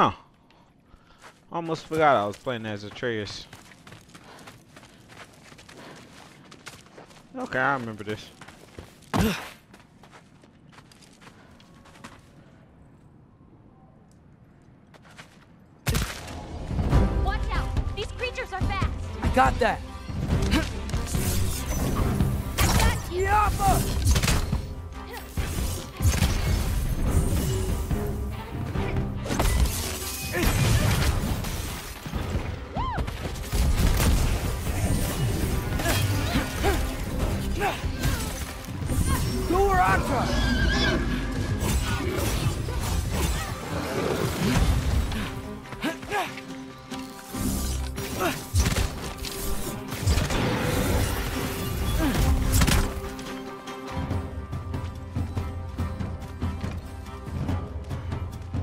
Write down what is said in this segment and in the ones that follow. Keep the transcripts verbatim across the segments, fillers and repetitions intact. Huh. Almost forgot I was playing as Atreus. Okay, I remember this. Watch out! These creatures are fast! I got that! Yappa!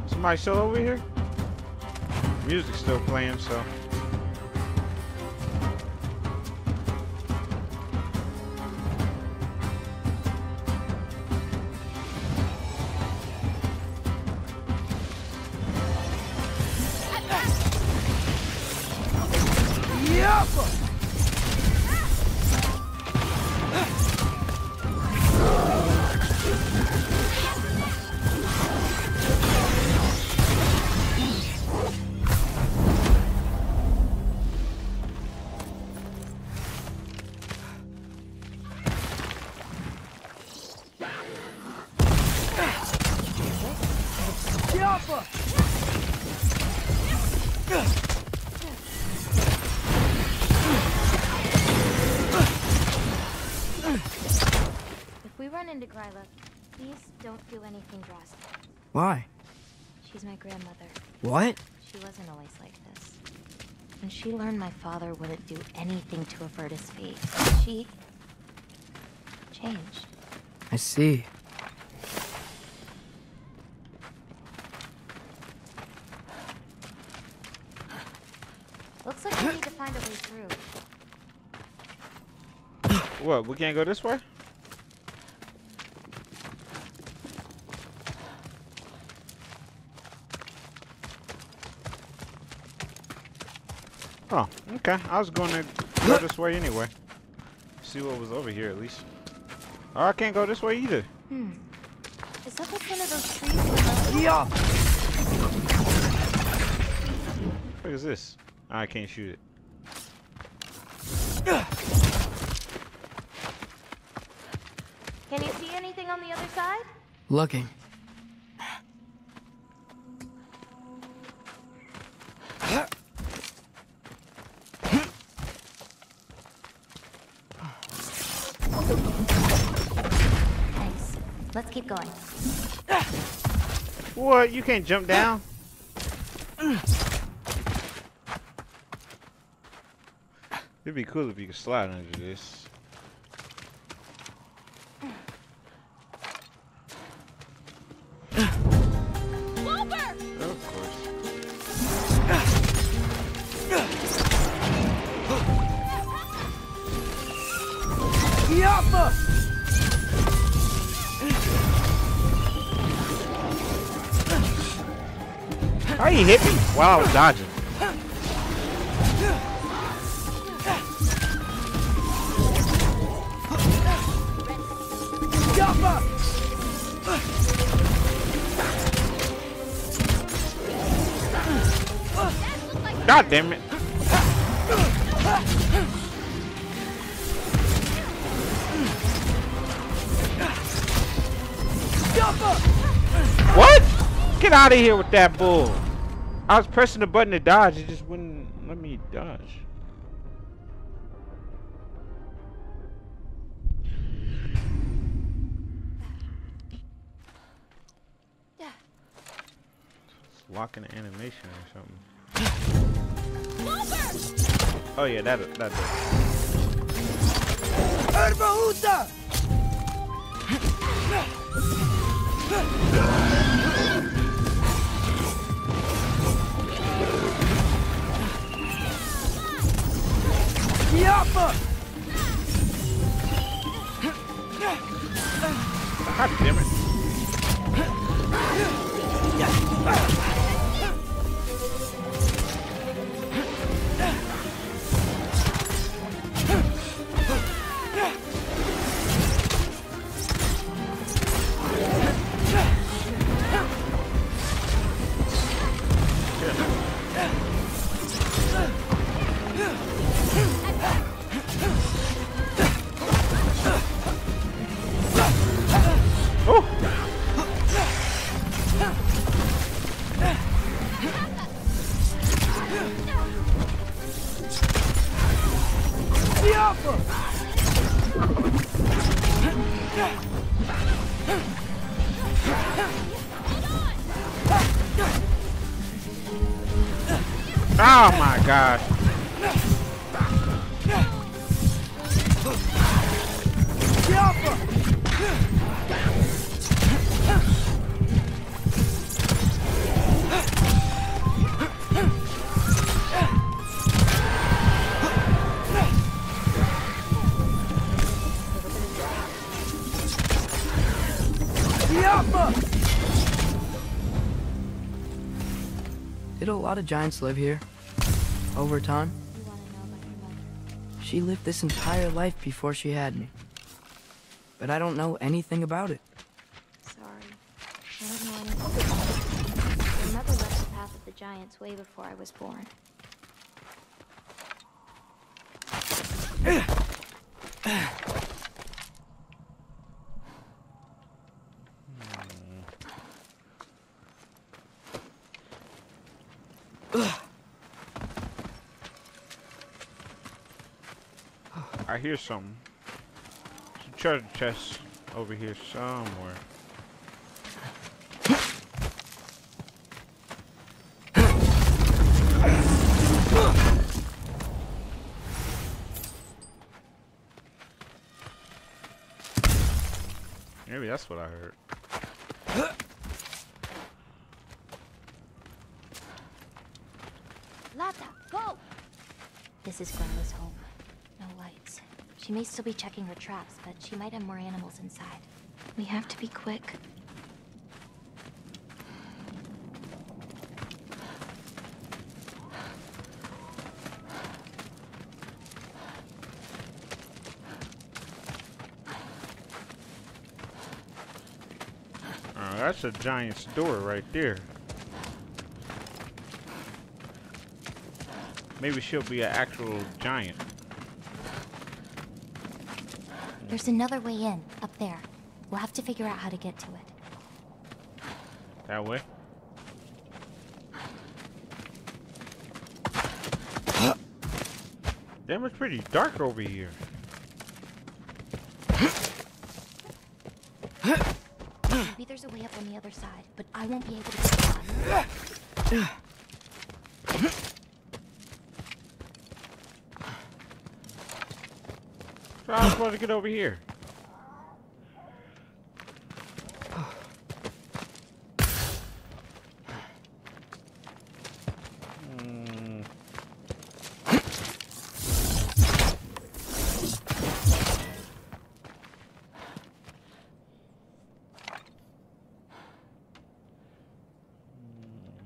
Somebody still over here? Music's still playing, so. Gryla, please don't do anything drastic. Why? She's my grandmother. What? She wasn't always like this. When she learned my father wouldn't do anything to avert his fate, she changed. I see. Looks like we need to find a way through. What, we can't go this way? Oh, okay. I was going to go this way anyway. See what was over here, at least. Oh, I can't go this way either. Hmm. Is that like one of those trees? Yeah. What is this? I can't shoot it. Can you see anything on the other side? Looking. Keep going. What? You can't jump down? It'd be cool if you could slide under this. He hit me while I was dodging. God damn it. What? Get out of here with that bull. I was pressing the button to dodge, it just wouldn't let me dodge. It's locking the animation or something. Over! Oh yeah, that is, that is. God damn it. Oh my God. Did a lot of giants live here? Over time? She lived this entire life before she had me. But I don't know anything about it. Sorry. I don't know anything. Your mother left the path of the giants way before I was born. I hear something. Some treasure chests over here somewhere. Maybe that's what I heard. Lata, go! This is Gryla's home. No lights. She may still be checking her traps, but she might have more animals inside. We have to be quick. Oh, that's a giant's door right there. Maybe she'll be an actual giant. There's another way in, up there. We'll have to figure out how to get to it. That way? Damn, it's pretty dark over here. Maybe there's a way up on the other side, but I won't be able to get on. I'm supposed to get over here. Mm.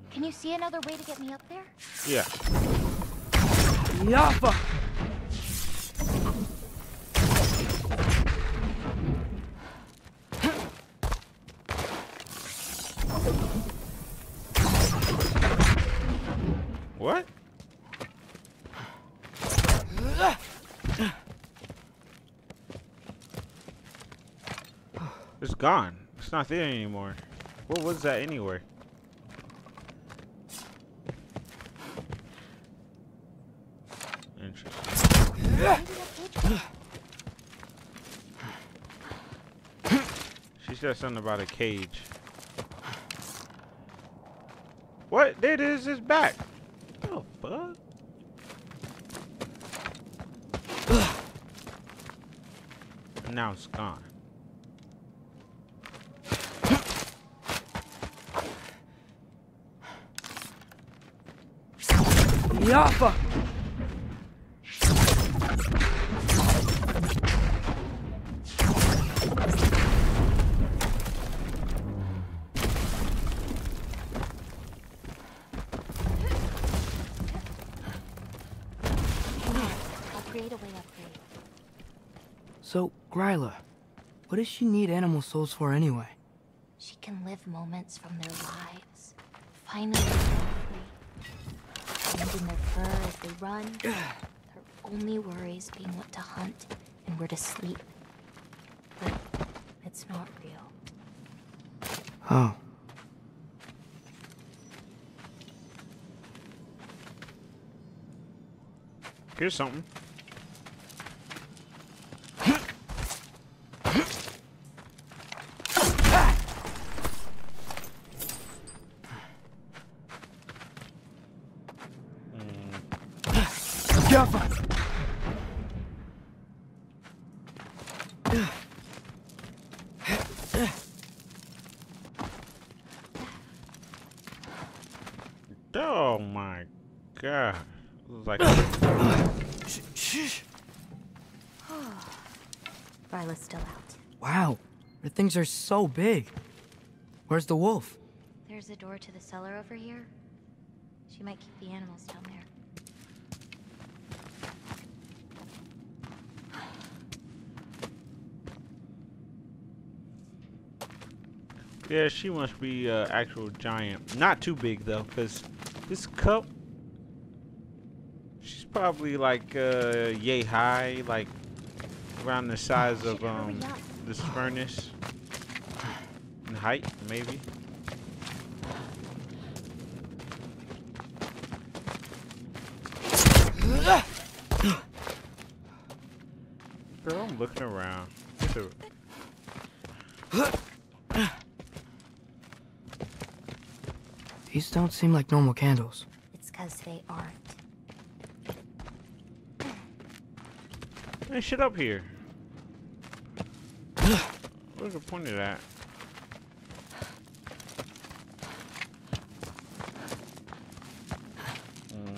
Can you see another way to get me up there? Yeah. Yappa! What? It's gone. It's not there anymore. What was that anyway? Interesting. She said something about a cage. What? There it is. It's back. What the fuck? And now it's gone. Yappa! So, Gryla, what does she need animal souls for anyway? She can live moments from their lives. Finally, they're free. Finding their fur as they run. Their only worries being what to hunt and where to sleep. But it's not real. Oh. Here's something. Oh my god. Like Gryla's still out. Wow, the things are so big. Where's the wolf? There's a door to the cellar over here. She might keep the animals down there. Yeah, she must be an uh, actual giant. Not too big though, because this cup, she's probably like uh, yay high, like around the size of um, this furnace in height, maybe. Girl, I'm looking around. These don't seem like normal candles. It's because they aren't. There's shit up here. What's the point of that? Mm.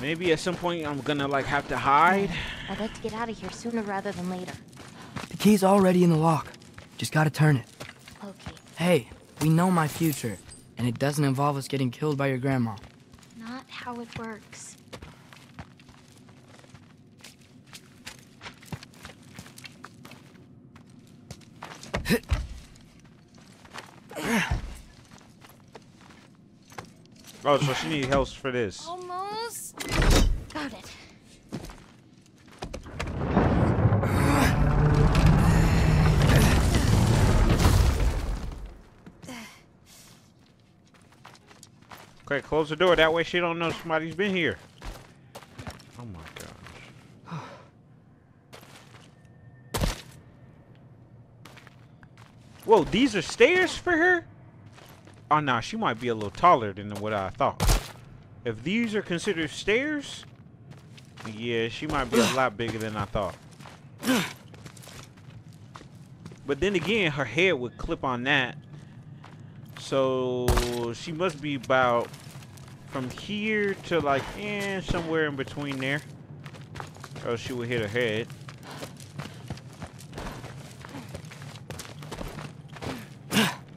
Maybe at some point I'm gonna like have to hide. I'd like to get out of here sooner rather than later. The key's already in the lock. Just gotta turn it. Hey, we know my future, and it doesn't involve us getting killed by your grandma. Not how it works. Oh, so she needs help for this. Almost. Got it. Okay, close the door. That way she don't know somebody's been here. Oh my gosh. Whoa, these are stairs for her? Oh no, nah, she might be a little taller than what I thought. If these are considered stairs, yeah, she might be a lot bigger than I thought. But then again, her head would clip on that. So she must be about from here to like eh, somewhere in between there. Or she would hit her head.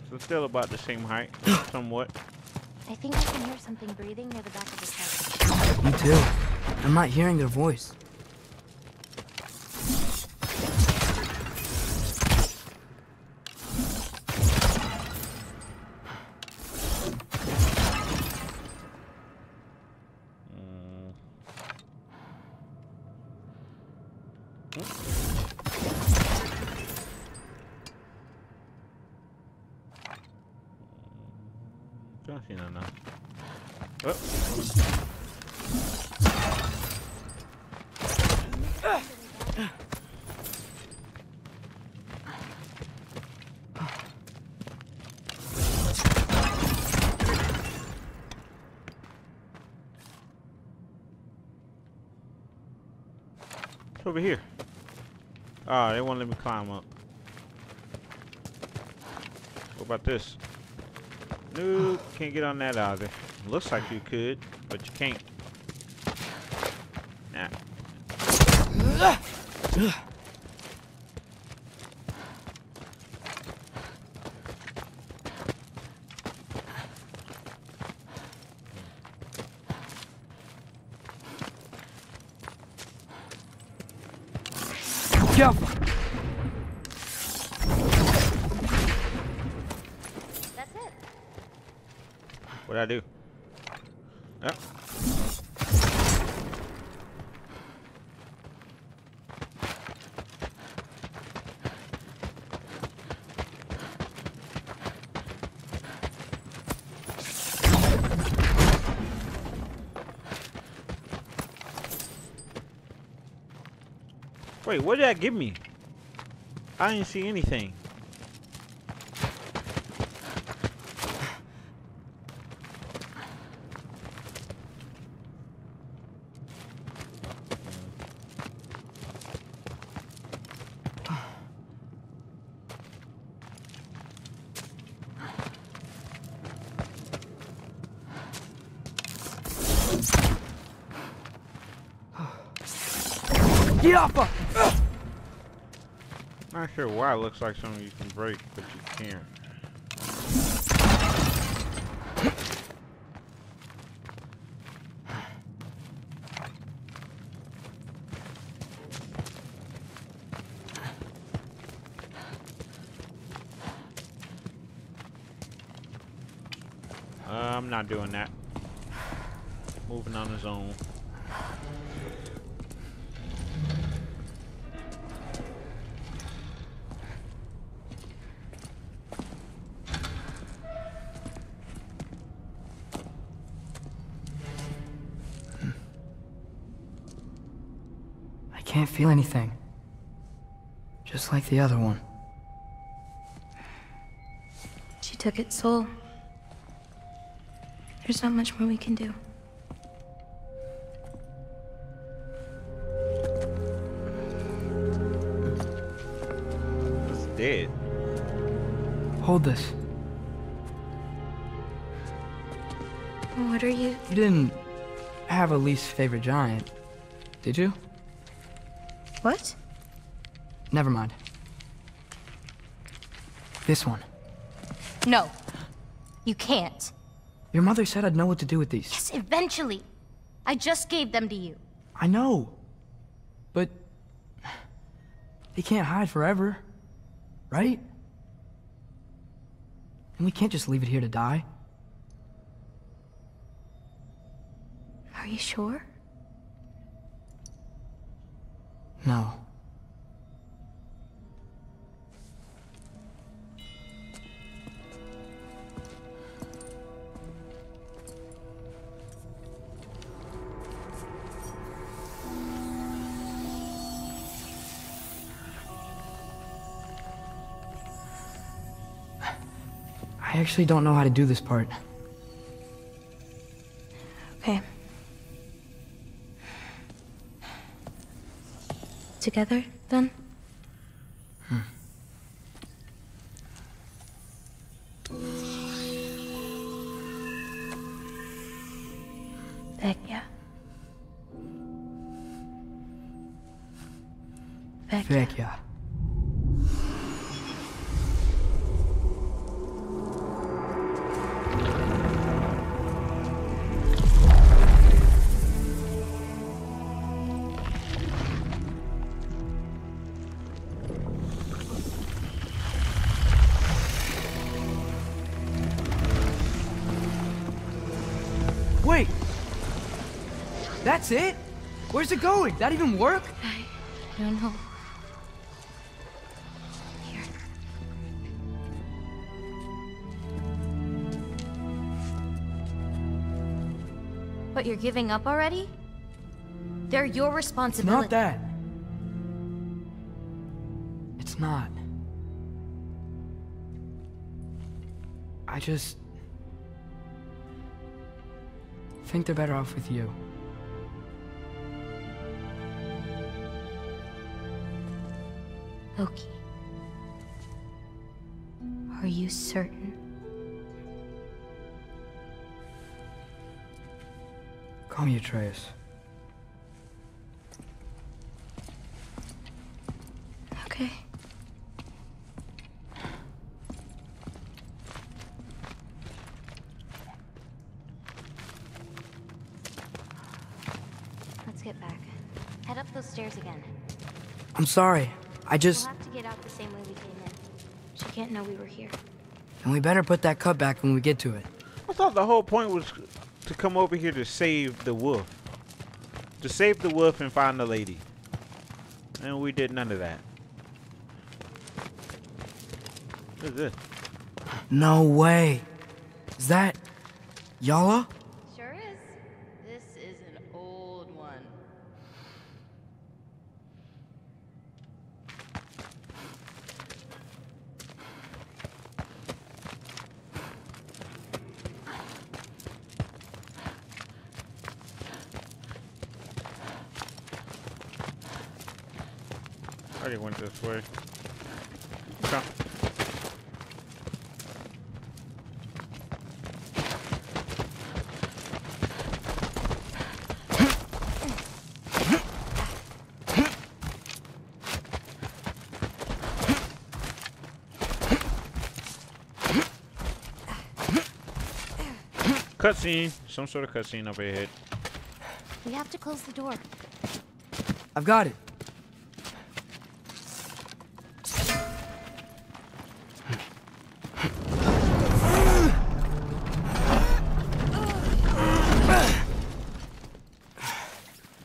So still about the same height, somewhat. I think I can hear something breathing near the back of the house. Me too. I'm not hearing their voice. Over here. Ah, oh, they won't let me climb up. What about this? Nope, can't get on that either. Looks like you could, but you can't. Nah. Jump. That's it. What'd I do? Oh. Wait, what did that give me? I didn't see anything. Get off of! Not sure why it looks like something you can break, but you can't. uh, I'm not doing that. Moving on his own. Can't feel anything. Just like the other one. She took its soul. There's not much more we can do. It's dead. Hold this. What are you? You didn't have a least favorite giant, did you? What? Never mind. This one. No. You can't. Your mother said I'd know what to do with these. Yes, eventually. I just gave them to you. I know. But they can't hide forever. Right? And we can't just leave it here to die. Are you sure? No. I actually don't know how to do this part. Okay. Together, then? Hmm. Vegya. Vegya. That's it? Where's it going? That even work? I don't know. Here. But you're giving up already? They're your responsibility. Not that. It's not. I just think they're better off with you. Loki, are you certain? Call me Atreus. Okay. Let's get back. Head up those stairs again. I'm sorry. I just... We'll have to get out the same way we came in. She can't know we were here. And we better put that cut back when we get to it. I thought the whole point was to come over here to save the wolf. To save the wolf and find the lady. And we did none of that. What is this? No way. Is that... Yala? Sure is. This is an old one. I already went this way. Okay. Cutscene. Some sort of cutscene over here. We have to close the door. I've got it.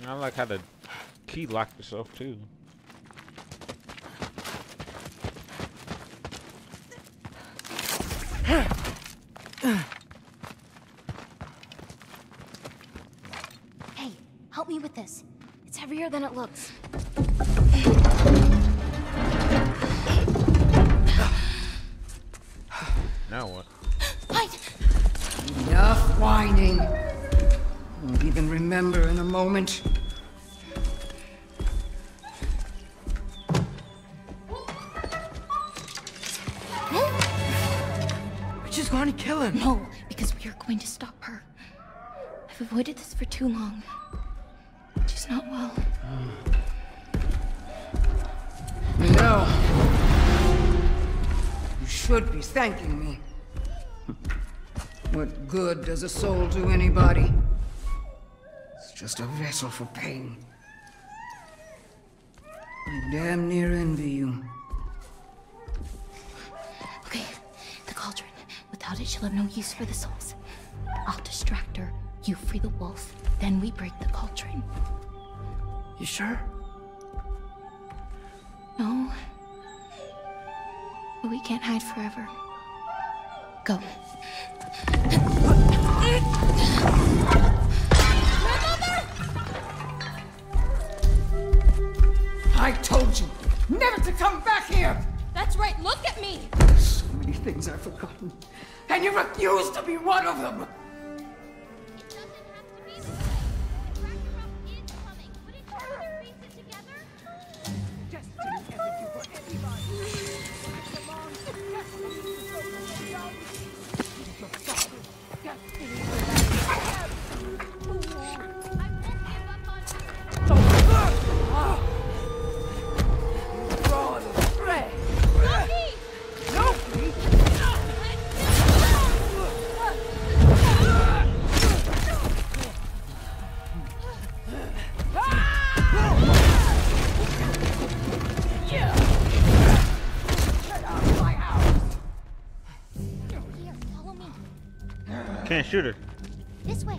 I like how the key locked itself too. Hey, help me with this. It's heavier than it looks. Now what? Wait! Enough whining. Won't even remember in a moment. Going to kill him. No, because we are going to stop her. I've avoided this for too long. She's not well. Mm. No. You should be thanking me. What good does a soul do anybody? It's just a vessel for pain. I damn near envy you. It she'll have no use for the souls. I'll distract her, you free the wolf, then we break the cauldron. You sure? No. But we can't hide forever. Go. I told you never to come back here! That's right, look at me! So many things I've forgotten. And you refuse to be one of them! It doesn't have to be this way. The is coming. Wouldn't you have to face it together? Destiny can't do for anybody. It's a long destiny to go to the young. It's your father's destiny to go to I won't give up on you. Don't look! Ah! You're wrong, Frey! Loki! Loki! Can't shoot her. This way.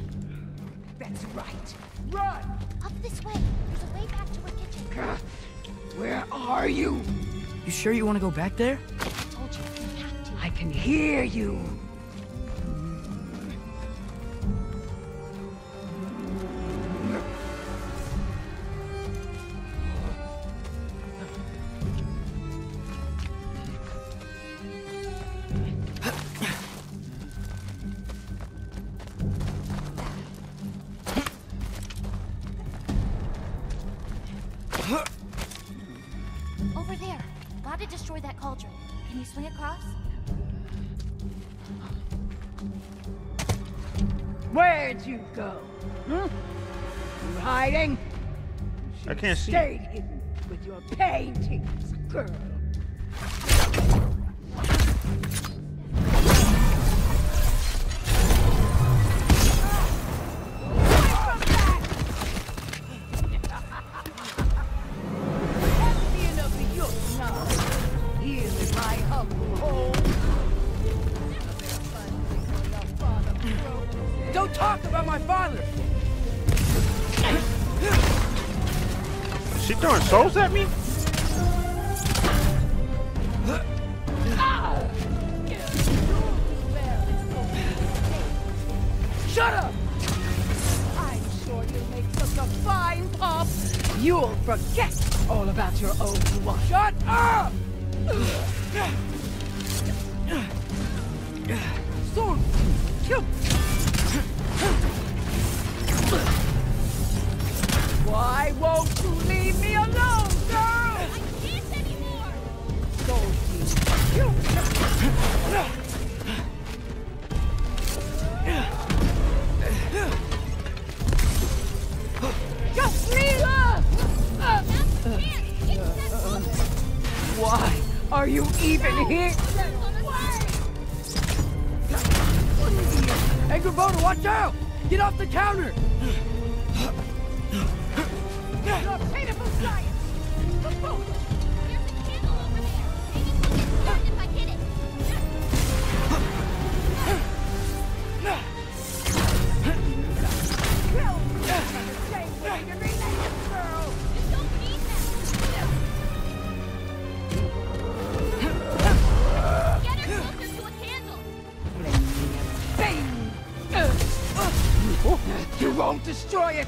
That's right. Run! Up this way. There's a way back to her kitchen. God, where are you? You sure you want to go back there? I told you we have to. I can hear you. Can't see. Stayed hidden with your paintings, girl. Don't talk about my father. She throwing souls at me? Shut up! I'm sure you'll make such a fine pop. You'll forget all about your own one. Shut up! Soon, kill. Why won't you leave me alone, girl? I can't anymore! Don't just leave us! That's the chance! It's that woman! Why are you even no. here? Get away! And Fimbulwinter, watch out! Get off the counter! You're a pitiful science! Fimbulwinter! There's a camel over there! Maybe we'll get stunned if I hit it! Kill me! Save your revenge, girl! You don't need that! Get her closer to a candle! Bang! You won't destroy it!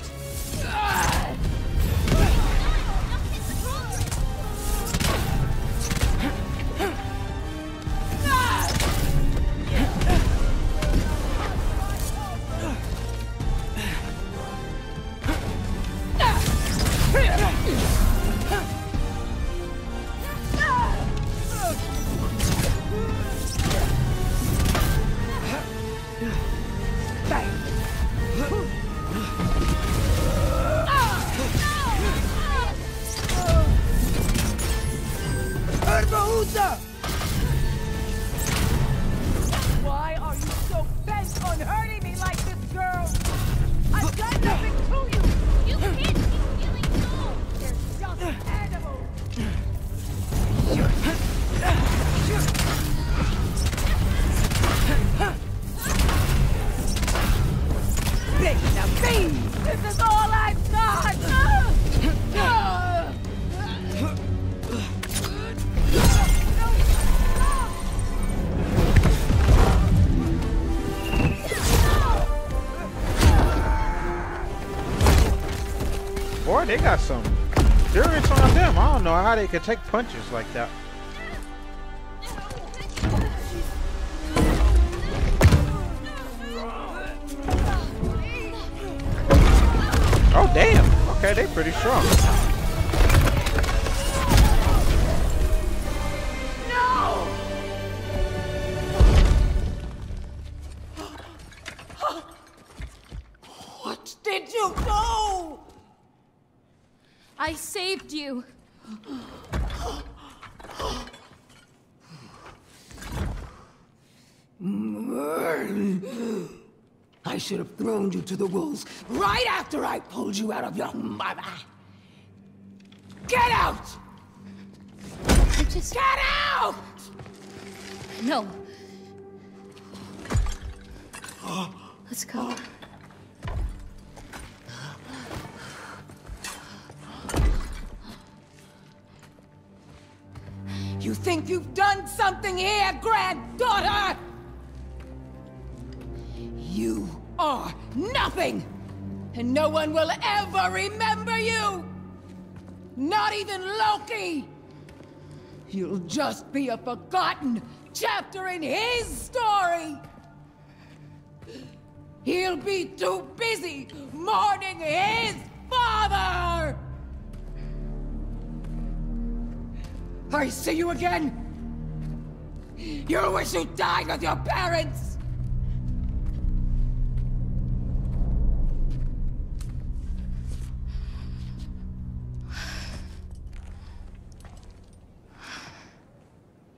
They got some endurance on them. I don't know how they could take punches like that. Oh damn! Okay, they pretty strong. I saved you. I should have thrown you to the wolves right after I pulled you out of your mother. Get out! I just... Get out! No. Let's go. You think you've done something here, granddaughter? You are nothing! And no one will ever remember you! Not even Loki! You'll just be a forgotten chapter in his story! He'll be too busy mourning his father! I see you again! You wish you died with your parents!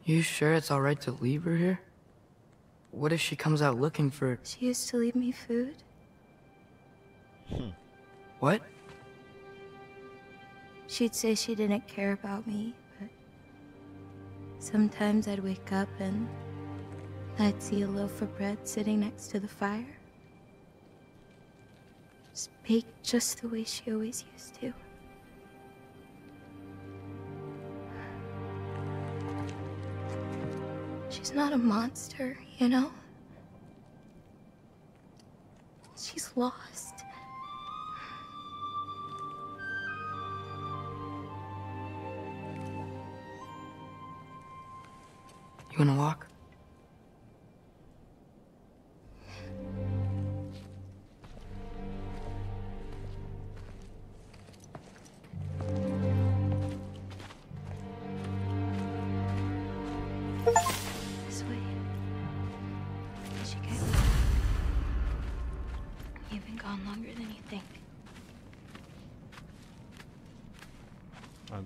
You sure it's alright to leave her here? What if she comes out looking for... She used to leave me food? Hmm. What? She'd say she didn't care about me. Sometimes I'd wake up and I'd see a loaf of bread sitting next to the fire. Just baked just the way she always used to. She's not a monster, you know? She's lost. You wanna walk? This way. She can't. You've been gone longer than you think.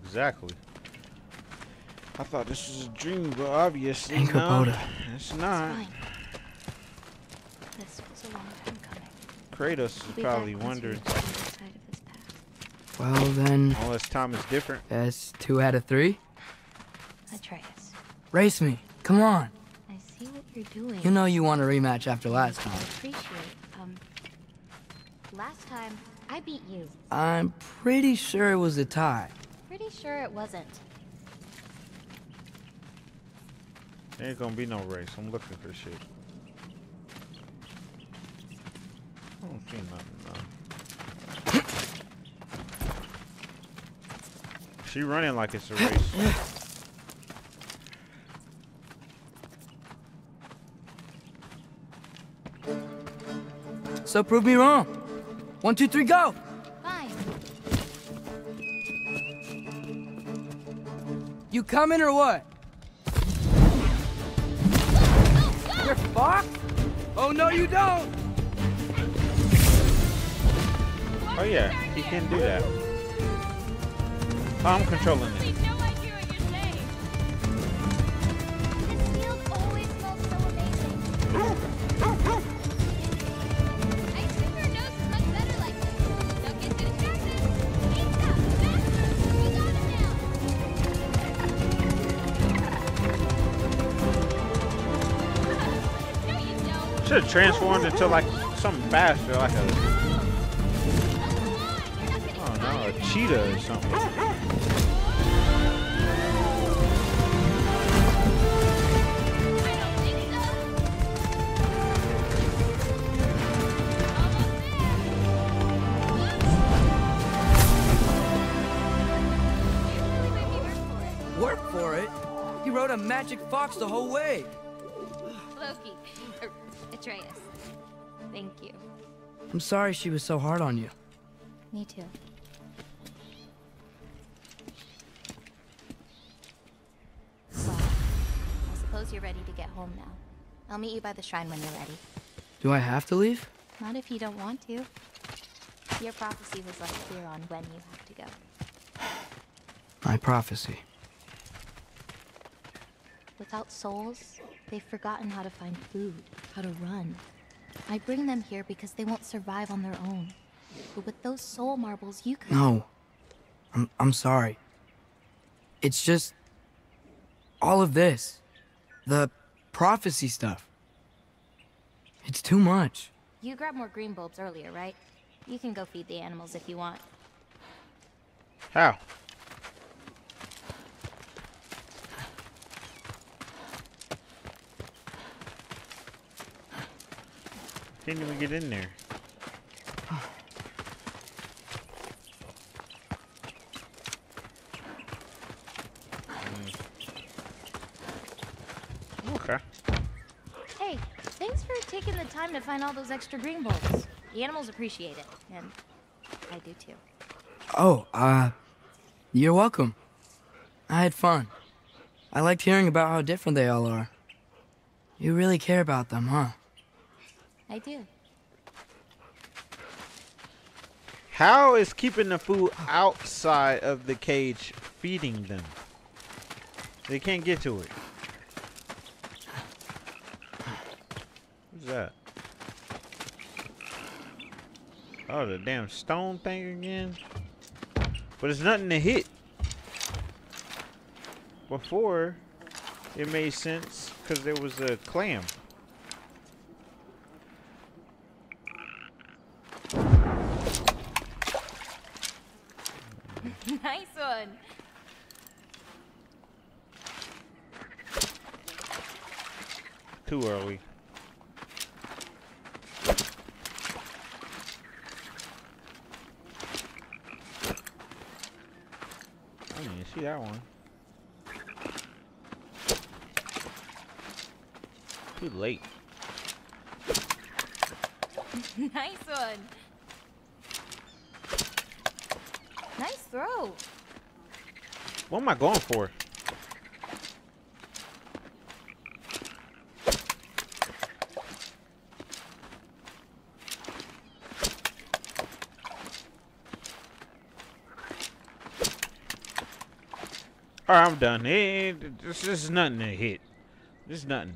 Exactly. I thought this was a dream, but obviously not. It's not. It's fine. This was a long time coming. Kratos is probably wondering. Well then. Unless time is different. That's two out of three. Atreus. Race me. Come on. I see what you're doing. You know you want a rematch after last time. I appreciate. Um. Last time I beat you. I'm pretty sure it was a tie. Pretty sure it wasn't. There ain't gonna be no race. I'm looking for shit. I don't see nothing, though. She running like it's a race. So prove me wrong. One, two, three, go! Fine. You coming or what? You're fucked? Oh no, you don't! Oh yeah, he can do that. Oh, I'm controlling it. Should have transformed into like something faster, like a, oh no, a cheetah or something. Work for it? You rode a magic fox the whole way. Loki. Atreus, thank you. I'm sorry she was so hard on you. Me too. Well, I suppose you're ready to get home now. I'll meet you by the shrine when you're ready. Do I have to leave? Not if you don't want to. Your prophecy was less clear on when you have to go. My prophecy. Without souls, they've forgotten how to find food, how to run. I bring them here because they won't survive on their own. But with those soul marbles, you could... No. I'm, I'm sorry. It's just... all of this. The prophecy stuff. It's too much. You grabbed more green bulbs earlier, right? You can go feed the animals if you want. How? Didn't even get in there. Mm. Okay. Hey, thanks for taking the time to find all those extra green bulbs. The animals appreciate it, and I do too. Oh, uh, you're welcome. I had fun. I liked hearing about how different they all are. You really care about them, huh? I do. How is keeping the food outside of the cage feeding them? They can't get to it. What's that? Oh, the damn stone thing again. But there's nothing to hit. Before, it made sense because there was a clam. Nice one. Too early. I didn't see that one. Too late. Nice one. Nice throw. What am I going for? All right, I'm done. It, this is nothing to hit. This is nothing.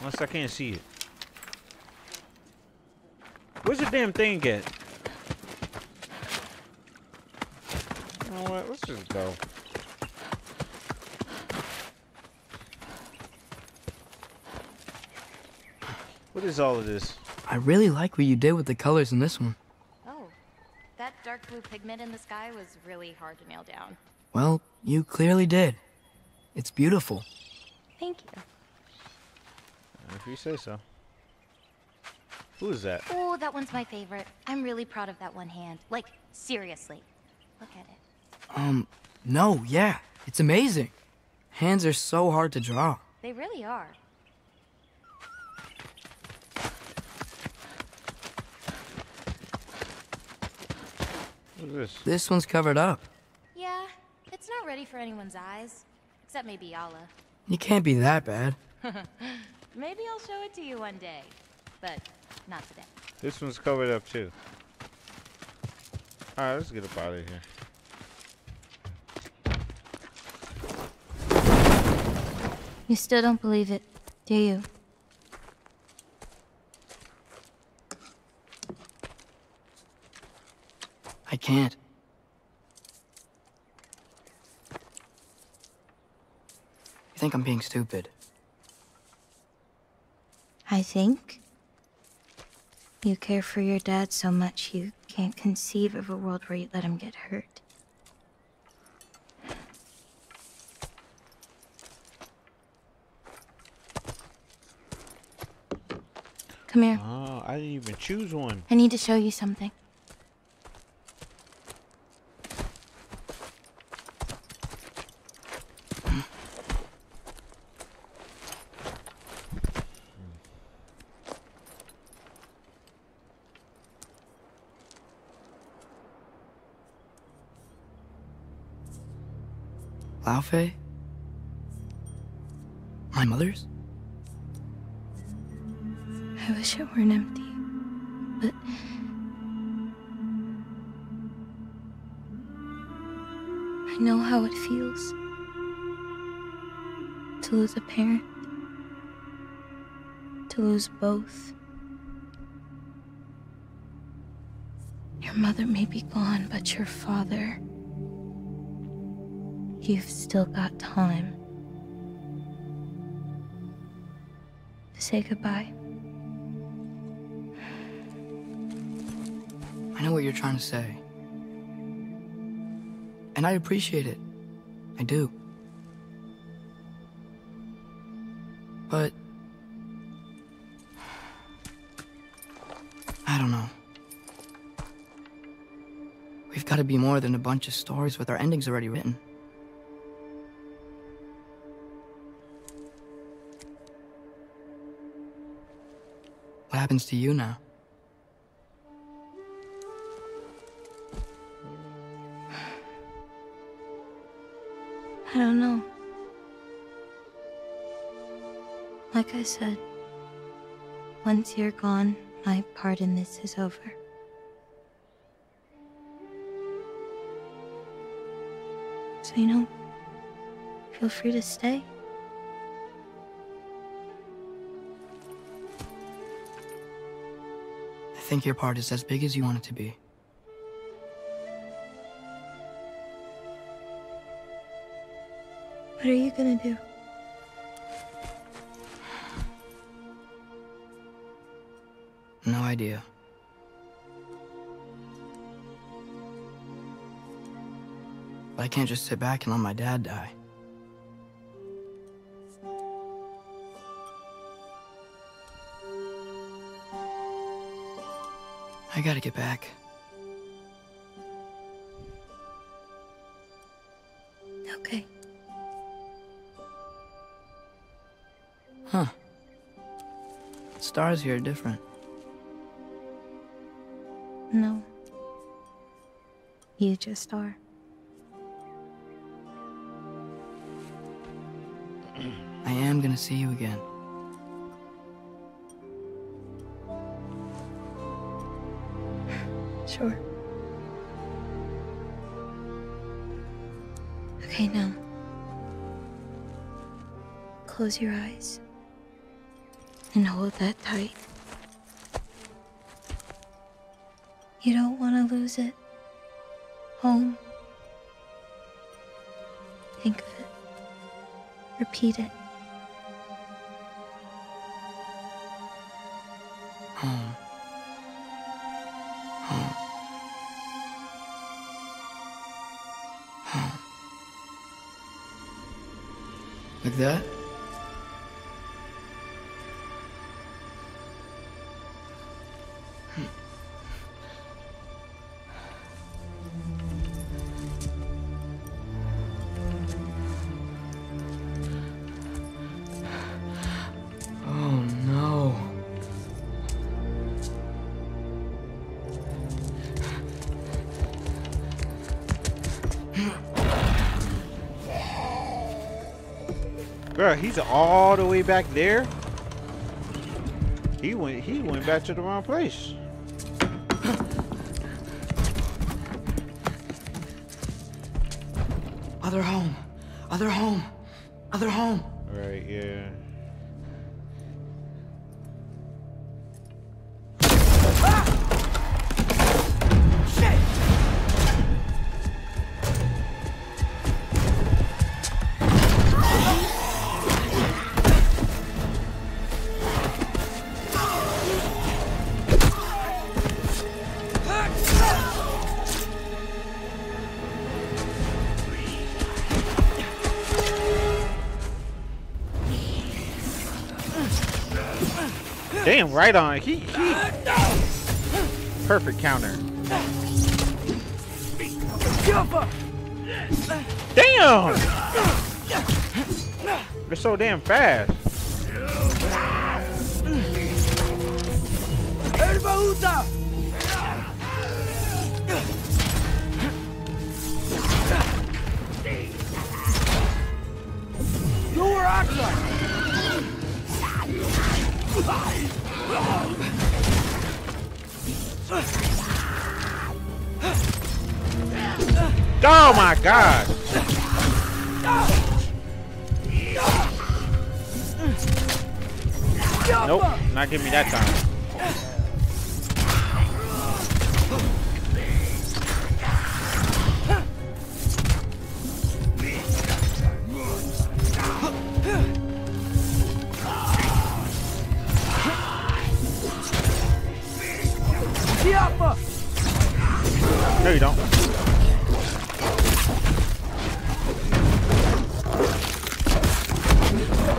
Unless I can't see it. Where's your damn thing at? You know what? Let's just go. What is all of this? I really like what you did with the colors in this one. Oh, that dark blue pigment in the sky was really hard to nail down. Well, you clearly did. It's beautiful. Thank you. If you say so. Who is that? Oh, that one's my favorite. I'm really proud of that one hand. Like, seriously. Look at it. Um, no, yeah. It's amazing. Hands are so hard to draw. They really are. What is this? This one's covered up. Yeah, it's not ready for anyone's eyes. Except maybe Yala. You can't be that bad. Maybe I'll show it to you one day. But not today. This one's covered up too. Alright, let's get up out of here. You still don't believe it, do you? I can't. You think I'm being stupid? I think. You care for your dad so much you can't conceive of a world where you let him get hurt. Come here. Oh, I didn't even choose one. I need to show you something. Faye? My mother's? I wish it weren't empty, but... I know how it feels to lose a parent, to lose both. Your mother may be gone, but your father... You've still got time to say goodbye. I know what you're trying to say. And I appreciate it. I do. But... I don't know. We've got to be more than a bunch of stories with our endings already written. What happens to you now? I don't know. Like I said, once you're gone, my part in this is over. So, you know, feel free to stay. I think your part is as big as you want it to be. What are you gonna do? No idea. But I can't just sit back and let my dad die. I gotta get back. Okay. Huh. Stars here are different. No. You just are. I am gonna see you again. Sure. Okay, now. Close your eyes. And hold that tight. You don't want to lose it. Home. Think of it. Repeat it. Home. Home. Home. Like that? Bro, he's all the way back there. He went he went back to the wrong place. Other home. Other home. Other home. Right, yeah. Damn right on. He, he. Perfect counter. Damn! They're so damn fast. You were Oxford! Oh my God! Nope, not give me that time. No, you don't. Is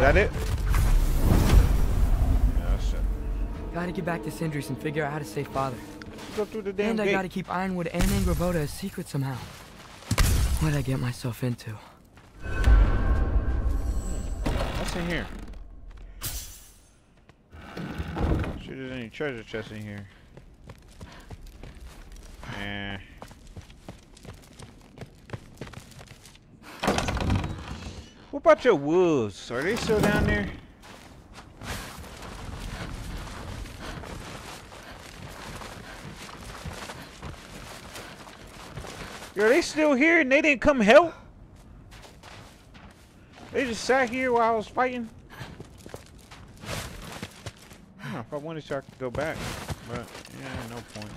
that it? Yeah, that's it. Gotta get back to Sindri's and figure out how to save father. Go through the damn and I gate. Gotta keep Ironwood and Angraboda a secret somehow. What'd I get myself into? Hmm. What's in here? I'm sure there's any treasure chests in here. Eh. What about your wolves? Are they still down there? Yo, they still here and they didn't come help? They just sat here while I was fighting? I don't know, if I wanted to, I could go back. But, yeah, no point.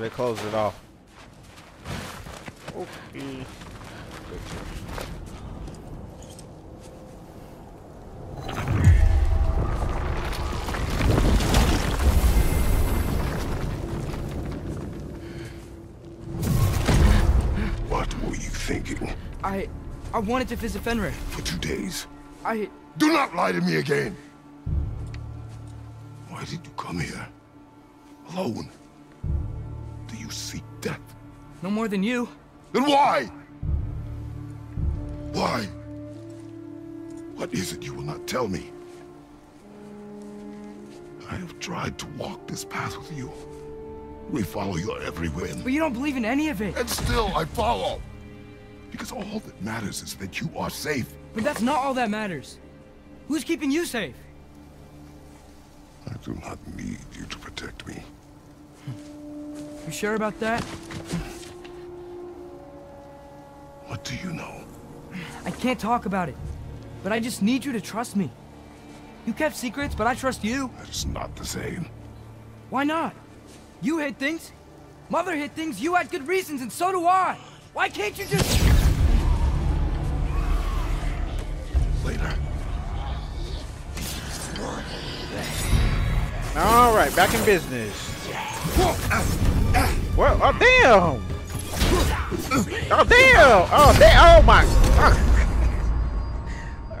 They closed it off. Okay. What were you thinking? I... I wanted to visit Fenrir. For two days. I... Do not lie to me again! Why did you come here? Alone? Seek death. No more than you. Then why? Why? What is it you will not tell me? I have tried to walk this path with you. We follow your every whim. But you don't believe in any of it. And still, I follow. Because all that matters is that you are safe. But that's not all that matters. Who's keeping you safe? I do not need you to protect me. You sure about that? What do you know? I can't talk about it. But I just need you to trust me. You kept secrets, but I trust you. That is not the same. Why not? You hid things. Mother hid things. You had good reasons, and so do I. Why can't you just... Later. All right, back in business. Well, oh damn! Oh damn! Oh damn! Oh my!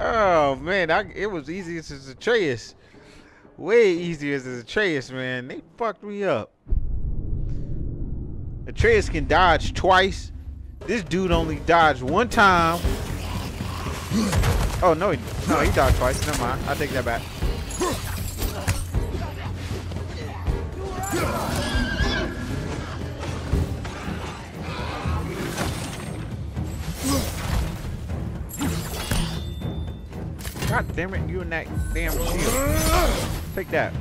Oh, oh man, I, it was easy as Atreus. Way easier as Atreus, man. They fucked me up. Atreus can dodge twice. This dude only dodged one time. Oh no, he, no, he dodged twice. Never mind. I take that back. God damn it, you and that damn shield. Take that.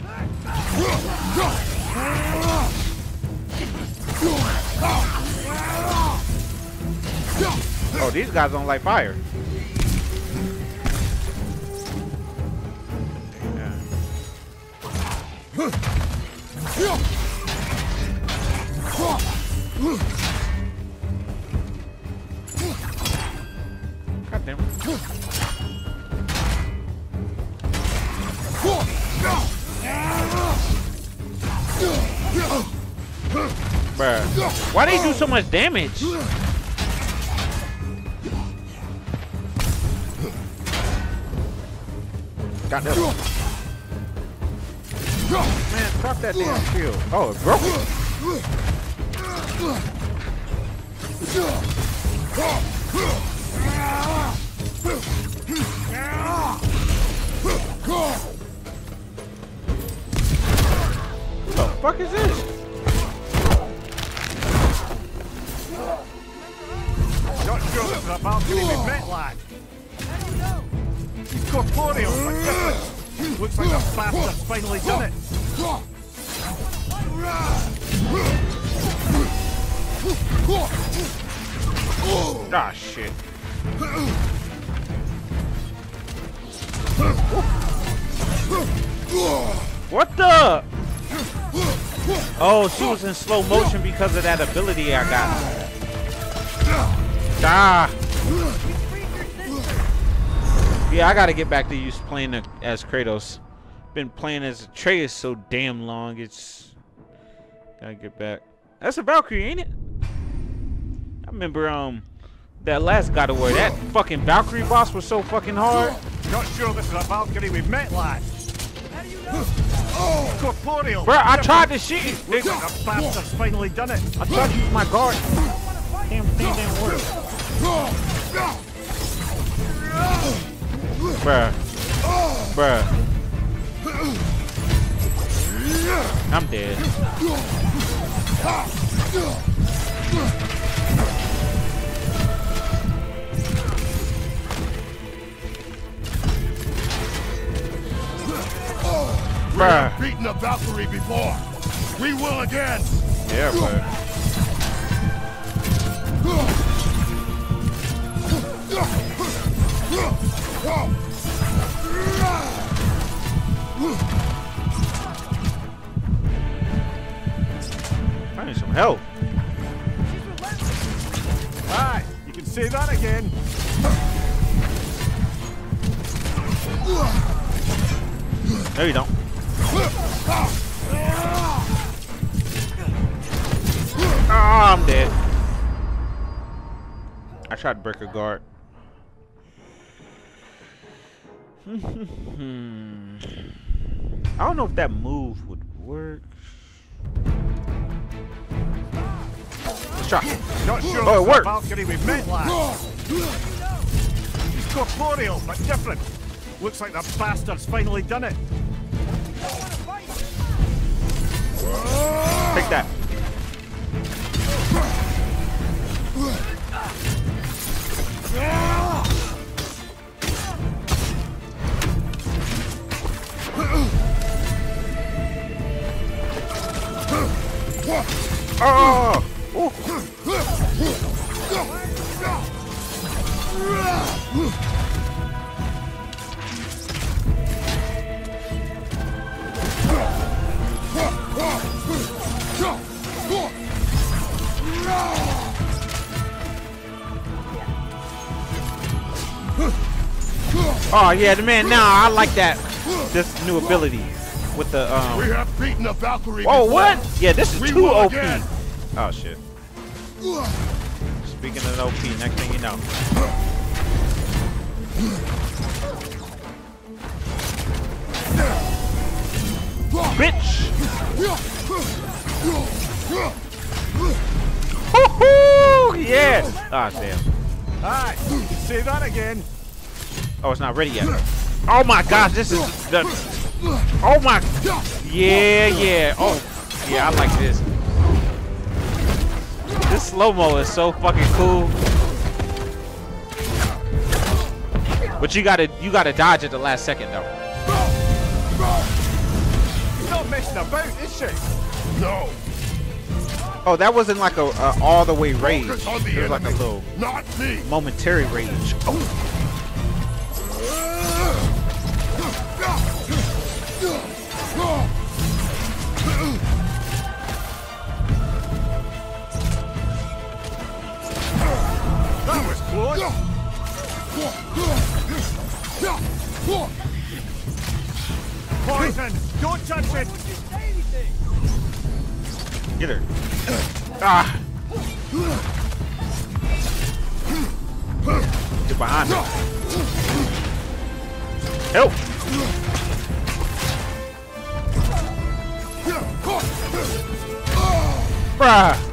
Oh, these guys don't like fire. Yeah. God damn it. Bruh. Why do they do so much damage? God damn it. Man, drop that damn shield. Oh, it broke it. What the fuck is this? Not sure this is a balcony we met like. I don't know. He's corporeal, but different. Looks like the bastard's finally done it. Ah, shit. What the? Oh, she was in slow motion because of that ability I got. Ah. Yeah, I gotta get back to you playing as Kratos. Been playing as Atreus so damn long, it's... Gotta get back. That's a Valkyrie, ain't it? I remember, um, that last God of War. That fucking Valkyrie boss was so fucking hard. Not sure this is a Valkyrie we've met last. How do you know? Oh, corporeal. Bro, I tried to shoot you. The bastard's finally done it. I tried to use my guard. Damn thing didn't work. Bruh. Bruh. I'm dead. Bruh. We've beaten a Valkyrie before. We will again. Yeah, bruh. I need some help. Alright, you can say that again. No, you don't. Oh, I'm dead. I tried to break her guard. I don't know if that move would work. Let's try. Not sure oh, it worked. Valkyrie we've met last. He's corporeal, but different. Looks like the bastard's finally done it. Take that. Oh yeah, the man. Nah, I like that. This new ability with the um. We have beaten a Valkyrie. Oh what? Yeah, this is too O P. Again. Oh shit. Speaking of O P, next thing you know. Bitch. Woohoo! Yeah. Ah oh, damn. All right. Say that again. Oh, it's not ready yet. Oh my gosh, this is the. Oh my. Yeah, yeah. Oh, yeah. I like this. This slow mo is so fucking cool. But you gotta, you gotta dodge at the last second though. You're not missing a boat, is she? No. Oh, that wasn't like a, a all the way rage. It was like a little momentary rage. Oh. That was close. Poison! Don't touch it! Get her. Ah! Get behind me. Help! Bruh!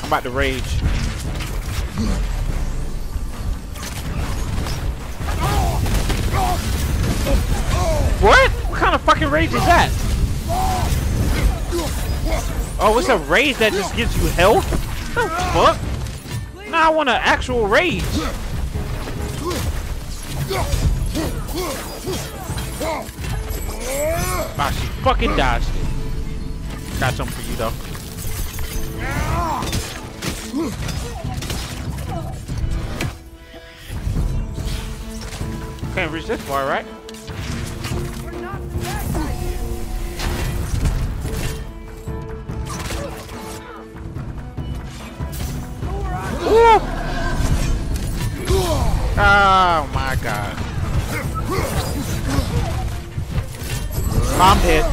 I'm about to rage. What? What kind of fucking rage is that? Oh, it's a rage that just gives you health? What the fuck? Nah, I want an actual rage. Ah, she fucking dodged it. Got something for you though. Can't reach this far, right? We're not back right here. Oh my god. I'm dead.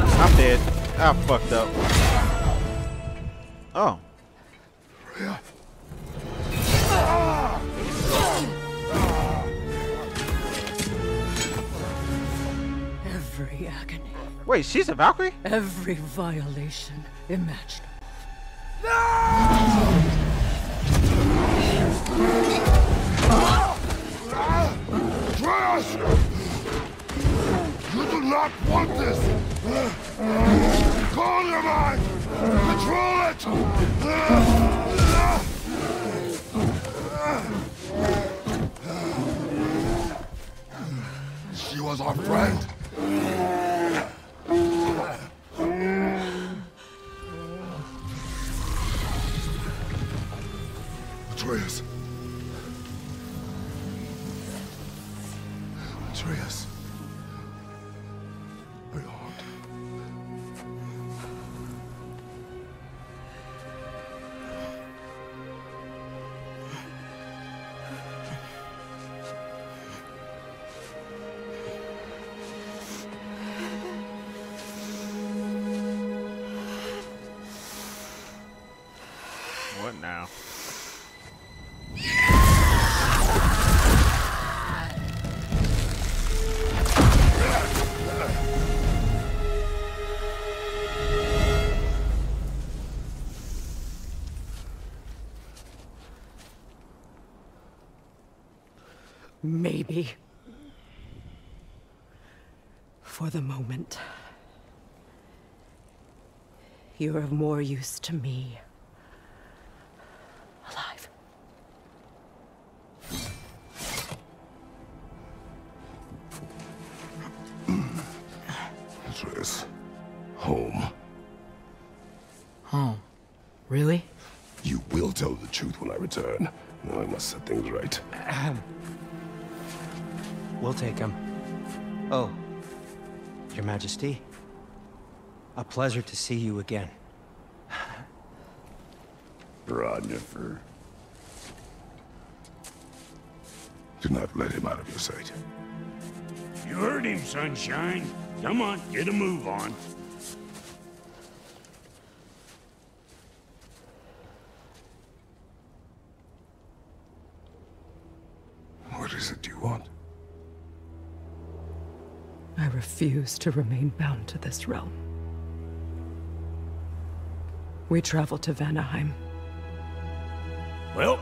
I'm dead. I fucked up. Oh. Every agony. Wait, she's a Valkyrie? Every violation imaginable. No! You do not want this. Call your mind. Control it. She was our friend. Atreus. Atreus. My heart. What now? Maybe for the moment You're of more use to me. Alive. Atreus. Home. Home? Really? You will tell the truth when I return. Now I must set things right. Ahem. We'll take him. Oh. Your Majesty. A pleasure to see you again. Brodnifer. Do not let him out of your sight. You heard him, Sunshine. Come on, get a move on. What is it you want? I refuse to remain bound to this realm. We travel to Vanaheim. Well,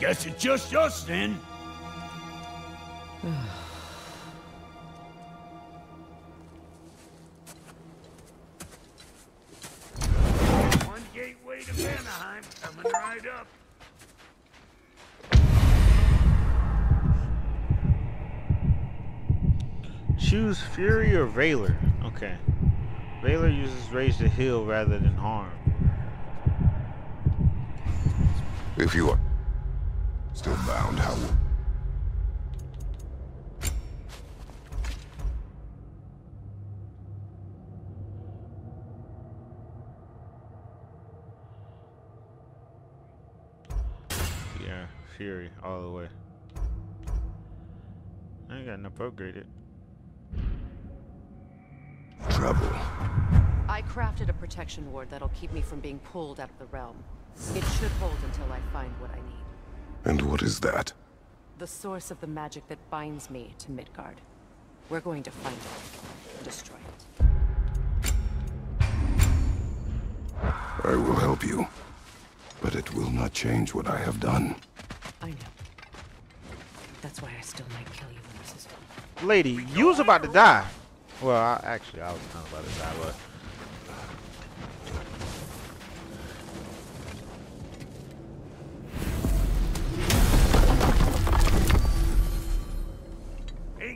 guess it's just us then. One gateway to Vanaheim coming right up. Choose Fury or Valor. Okay. Valor uses Rage to heal rather than harm. If you are still bound, how will... Yeah, Fury all the way. I ain't got enough upgraded. Trouble. I crafted a protection ward that'll keep me from being pulled out of the realm. It should hold until I find what I need. And what is that? The source of the magic that binds me to Midgard. We're going to find it and destroy it. I will help you, but it will not change what I have done. I know. That's why I still might kill you when this is done. Lady, you was about to die. Well, I, actually, I was kind of about to die, but...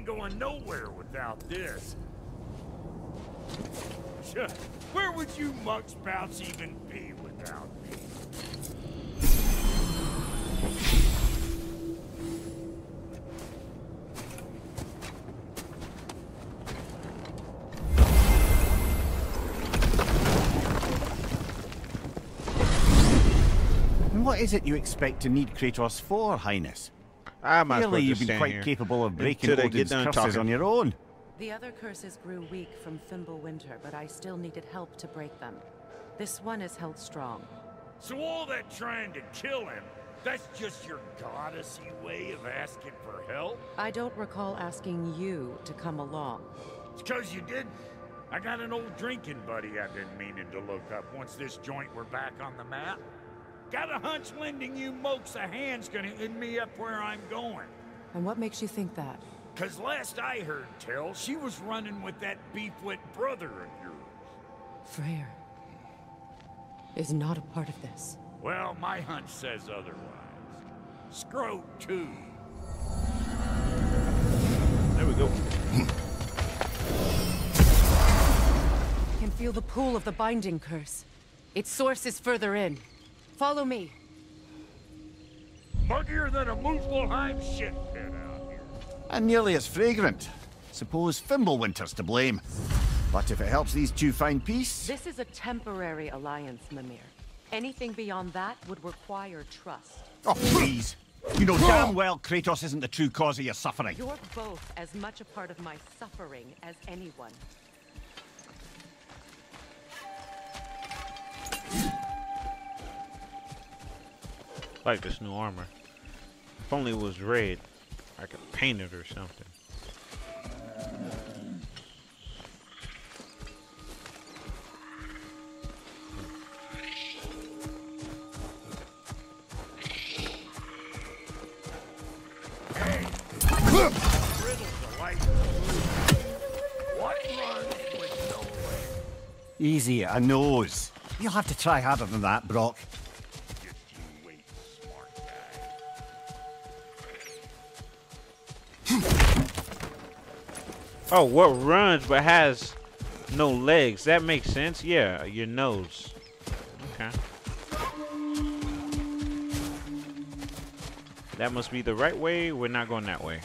going nowhere without this. Sure. Where would you monks bounce even be without me? What is it you expect to need Kratos for, Highness? Clearly, you've been quite here. capable of breaking Odin's curses on your own. The other curses grew weak from Fimbulwinter, but I still needed help to break them. This one is held strong. So all that trying to kill him, that's just your goddessy way of asking for help? I don't recall asking you to come along. It's because you did. I got an old drinking buddy I've been meaning to look up once this joint were back on the map. Got a hunch lending you mopes a hand's gonna end me up where I'm going. And what makes you think that? Cause last I heard tell, she was running with that beef-wit brother of yours. Freyr is not a part of this. Well, my hunch says otherwise. Scroat too. There we go. I can feel the pull of the binding curse. Its source is further in. Follow me. Muggier than a Muspelheim shit pit out here. And nearly as fragrant. Suppose Fimbulwinter's to blame. But if it helps these two find peace... This is a temporary alliance, Mimir. Anything beyond that would require trust. Oh, please. You know damn well Kratos isn't the true cause of your suffering. You're both as much a part of my suffering as anyone. I like this new armor. If only it was red, I could paint it or something. Hey! Riddle the light. What runs with no way? Easy, I knows. You'll have to try harder than that, Brock. Oh, what runs but has no legs? That makes sense. Yeah, your nose. Okay. That must be the right way. We're not going that way.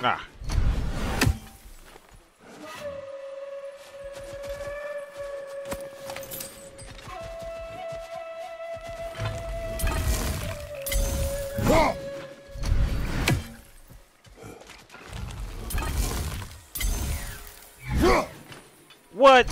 Ah. What?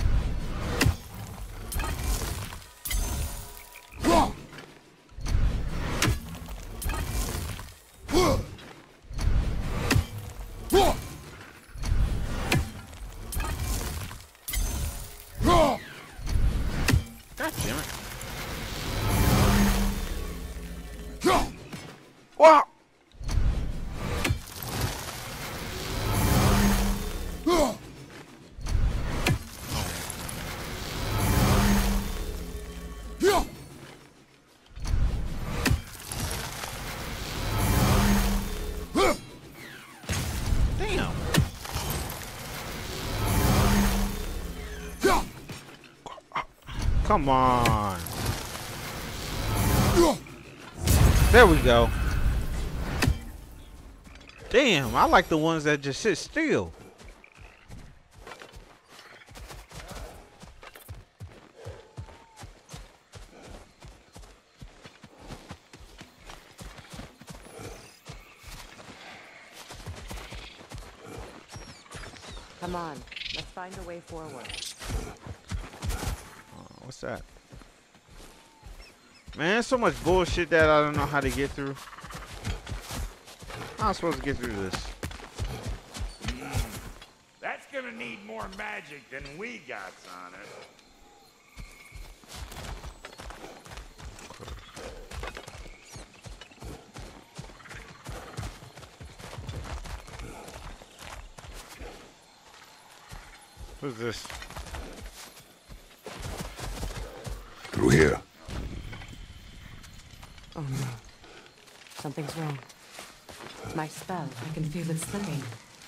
Come on. There we go. Damn, I like the ones that just sit still. Come on, let's find a way forward. What's that? Man, there's so much bullshit that I don't know how to get through. I'm supposed to get through this. Mm. That's gonna need more magic than we got on it. What's this? Through here. Oh no. Something's wrong. My spell, I can feel it slipping.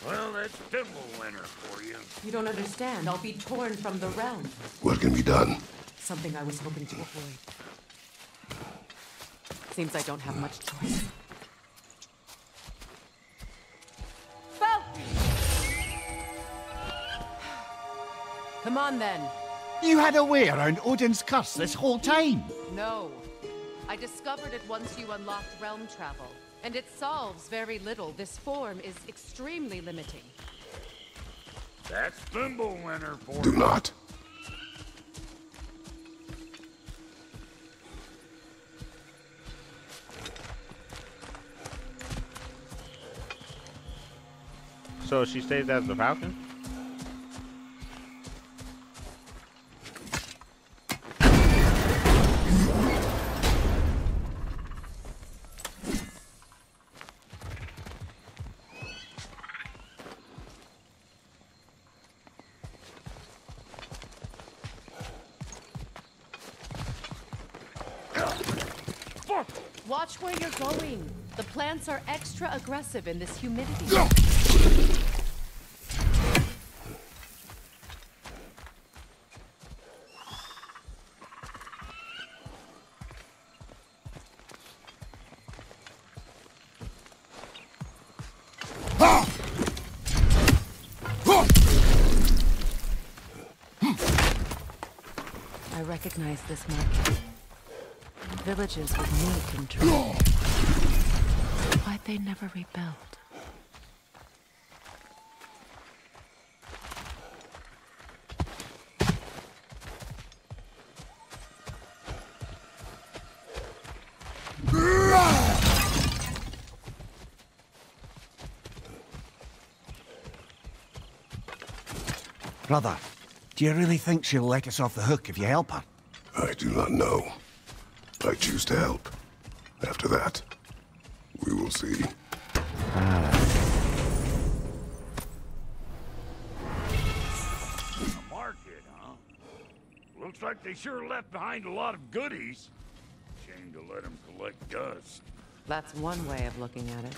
Well, that's Fimbulwinter for you. You don't understand. I'll be torn from the realm. What can be done? Something I was hoping to avoid. Seems I don't have much choice. Well. Come on then. You had a way around Odin's curse this whole time. No. I discovered it once you unlocked realm travel, and it solves very little. This form is extremely limiting. That's Fimbulwinter for Do not. So she stays as the Falcon? Watch where you're going. The plants are extra aggressive in this humidity. No. I recognize this market. Villages with no control. Why'd they never rebuild? Brother, do you really think she'll let us off the hook if you help her? I do not know. I choose to help. After that, we will see. The market, huh? Looks like they sure left behind a lot of goodies. Shame to let them collect dust. That's one way of looking at it.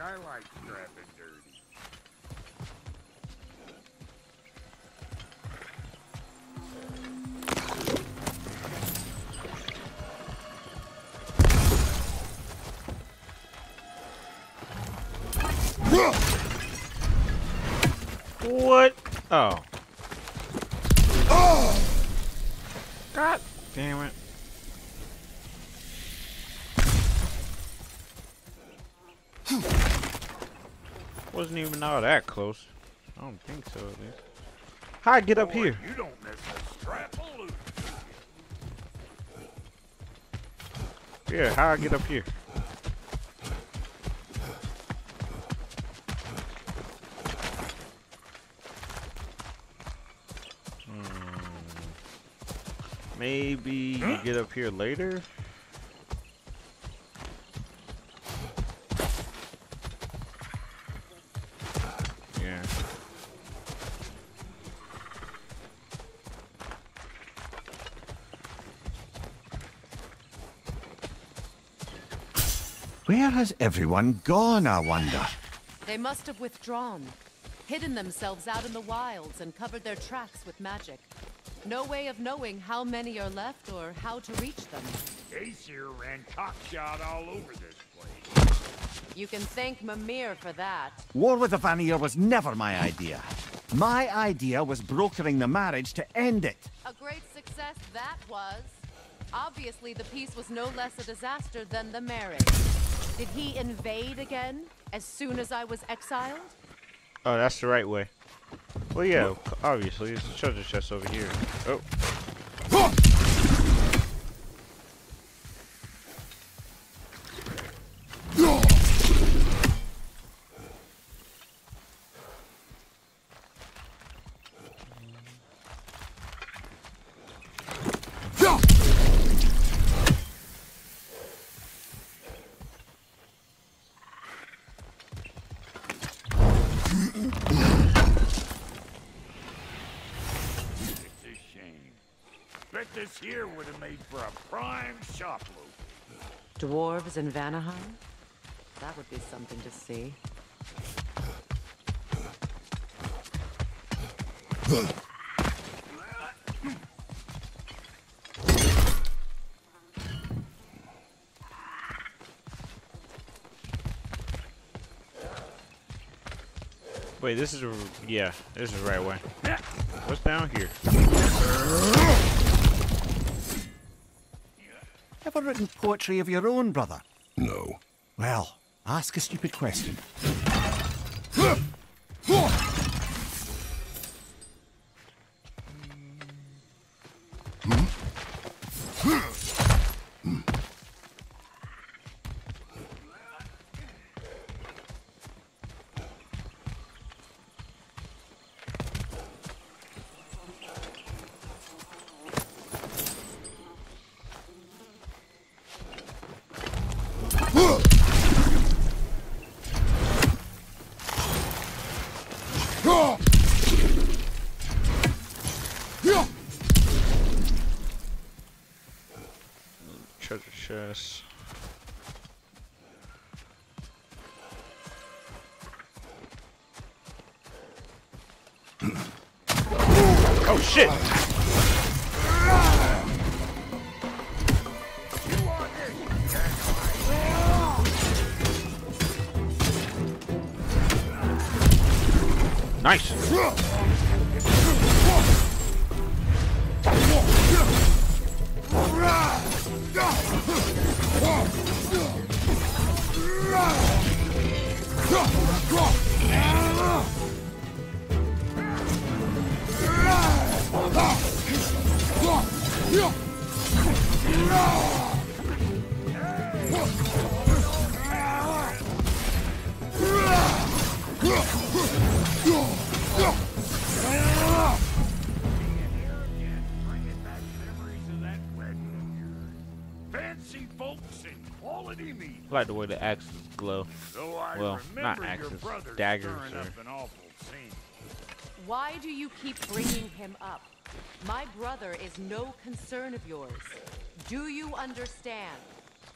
I like scrapping dirty. What? Oh. Oh. God damn it. Wasn't even all that close. I don't think so, at least. Hi, get up Boy, here. You don't miss a strap of loot. Yeah, how I get up here? Hmm. Maybe you get up here later. Where has everyone gone, I wonder? They must have withdrawn, hidden themselves out in the wilds, and covered their tracks with magic. No way of knowing how many are left or how to reach them. Aesir ran cockshot all over this place. You can thank Mimir for that. War with the Vanir was never my idea. My idea was brokering the marriage to end it. A great success that was. Obviously, the peace was no less a disaster than the marriage. Did he invade again as soon as I was exiled? Oh, that's the right way. Well, yeah, obviously. There's a treasure chest over here. Oh. This here would have made for a prime shop loop. Dwarves in Vanaheim? That would be something to see. Wait, this is a, yeah, this is the right way. What's down here? Ever written poetry of your own, brother? No. Well, ask a stupid question. Yes. Oh shit! Nice! I like the way the axes glow. Well, not axes, daggers. Or... Why do you keep bringing him up? My brother is no concern of yours. Do you understand?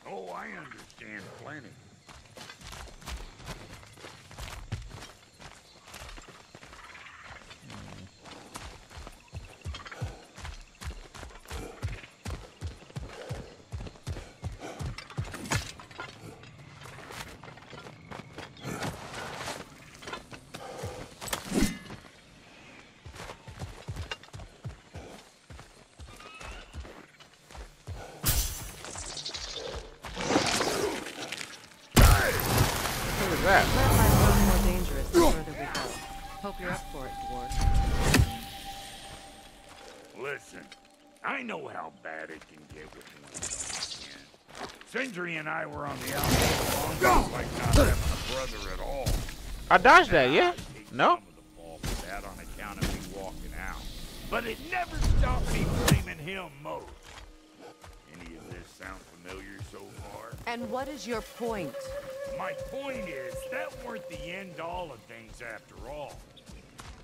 Oh, I understand plenty. Sindri and I were on the outside, no. Like not having a brother at all. I dodged that, yeah? No? That on account of me walking out. But it never stopped me blaming him most. Any of this sound familiar so far? And what is your point? My point is, that weren't the end all of things after all.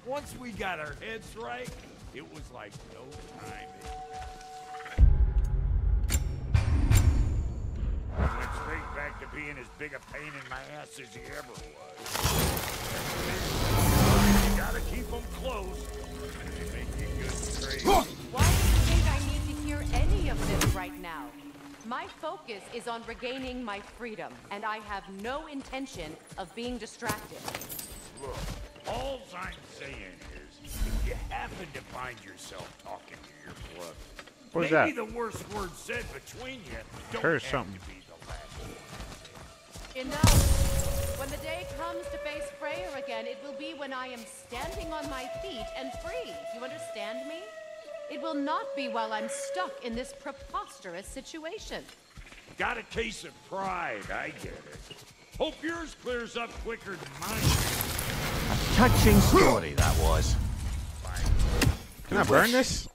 Once we got our heads right, it was like no time in. I went straight back to being as big a pain in my ass as he ever was. You gotta keep them close. They make you good straight. Why do you think I need to hear any of this right now? My focus is on regaining my freedom, and I have no intention of being distracted. Look, all I'm saying is, if you happen to find yourself talking to your brother, what maybe is that? The worst word said between you don't Here's have something. To be Enough. When the day comes to face Freyr again, it will be when I am standing on my feet and free. You understand me? It will not be while I'm stuck in this preposterous situation. Got a case of pride, I get it. Hope yours clears up quicker than mine. A touching story that was. Can I burn this?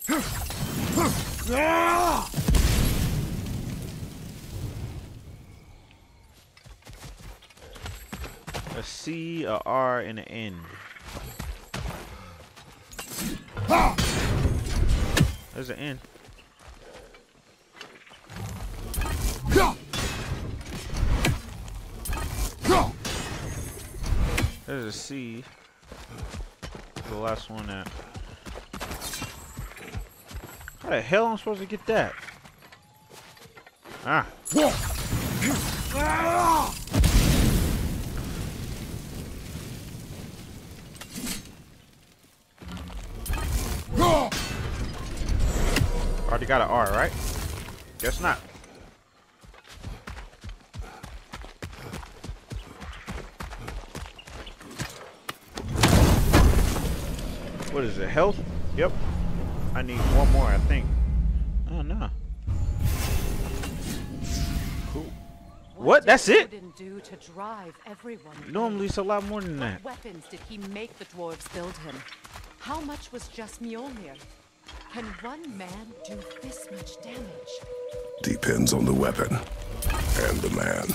A C, a R, and an N. There's an N. There's a C. The last one that. How the hell am I supposed to get that? Ah. Already got an R, right? Guess not. What is it? Health? Yep. I need one more, I think. Oh no. Cool. What? what? That's it? Odin do to drive everyone Normally it's a lot more than that. What weapons did he make the dwarves build him? How much was just Mjolnir? Can one man do this much damage? Depends on the weapon and the man.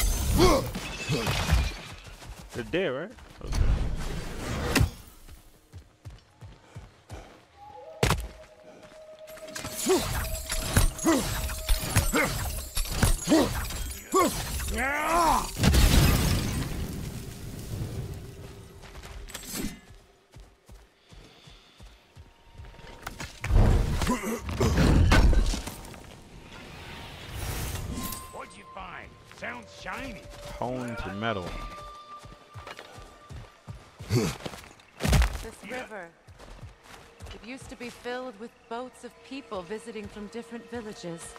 They're dead, right? Okay. What'd you find? Sounds shiny. Honed to metal. This river. It used to be filled with boats of people visiting from different villages.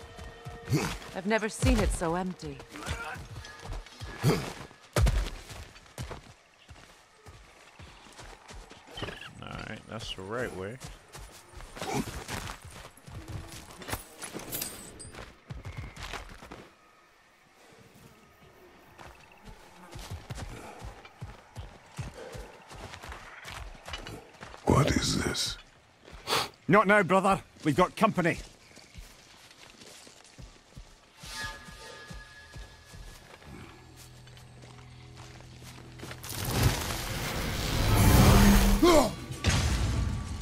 I've never seen it so empty. Alright, that's the right way. What is this? Not now, brother. We've got company.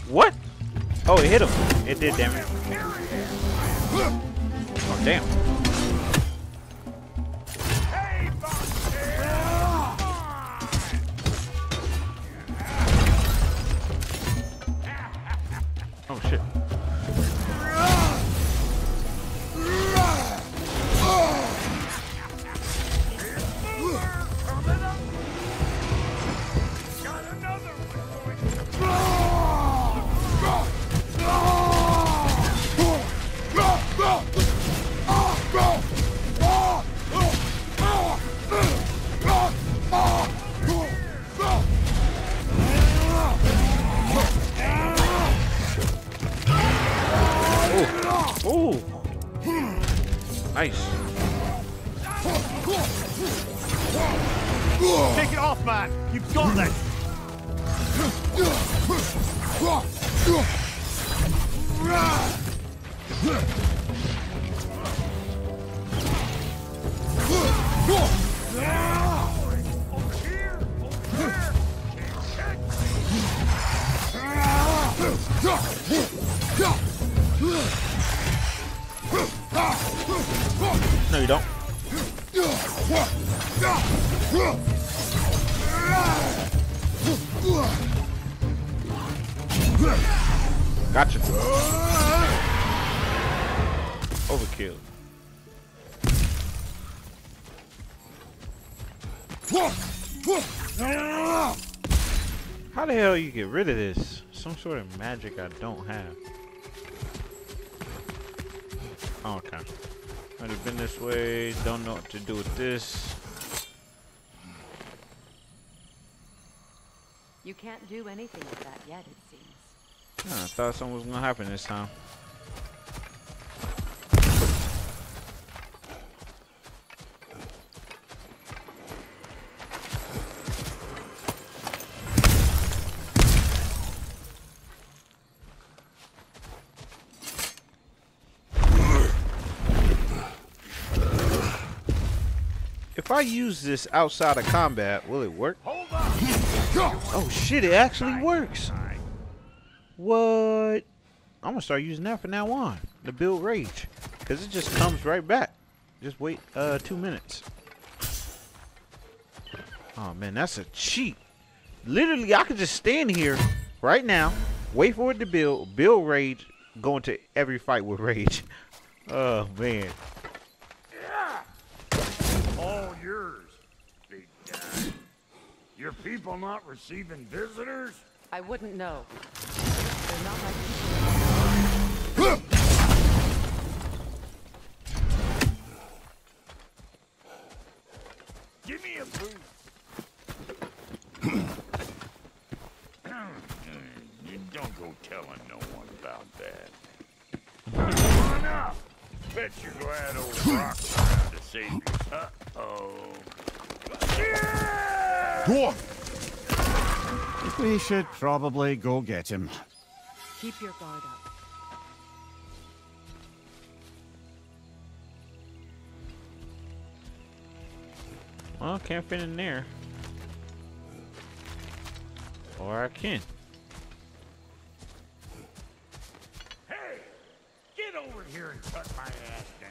What? Oh, it hit him. It did damage. Oh, damn. Oh, shit. Nice. Take it off, man. You've got this. No, you don't. Gotcha. Overkill. How the hell you get rid of this? Some sort of magic I don't have. Oh, okay. Already been this way, don't know what to do with this. You can't do anything with that yet, it seems. Nah, I thought something was gonna happen this time. If I use this outside of combat, will it work? Hold on. Oh shit, it actually works. What? I'm gonna start using that from now on to build rage, because it just comes right back. Just wait uh, two minutes. Oh man, that's a cheat. Literally, I could just stand here right now, wait for it to build, build rage, go into every fight with rage. Oh man. All yours, big guy. Your people not receiving visitors? I wouldn't know. They're not my people. Give me a boost. Don't go telling no one about that. Come on up. Bet you're glad old Brock around to save you. Uh oh. Yeah! We should probably go get him. Keep your guard up. Well, can't fit in there. Or I can. Over here and cut my ass down.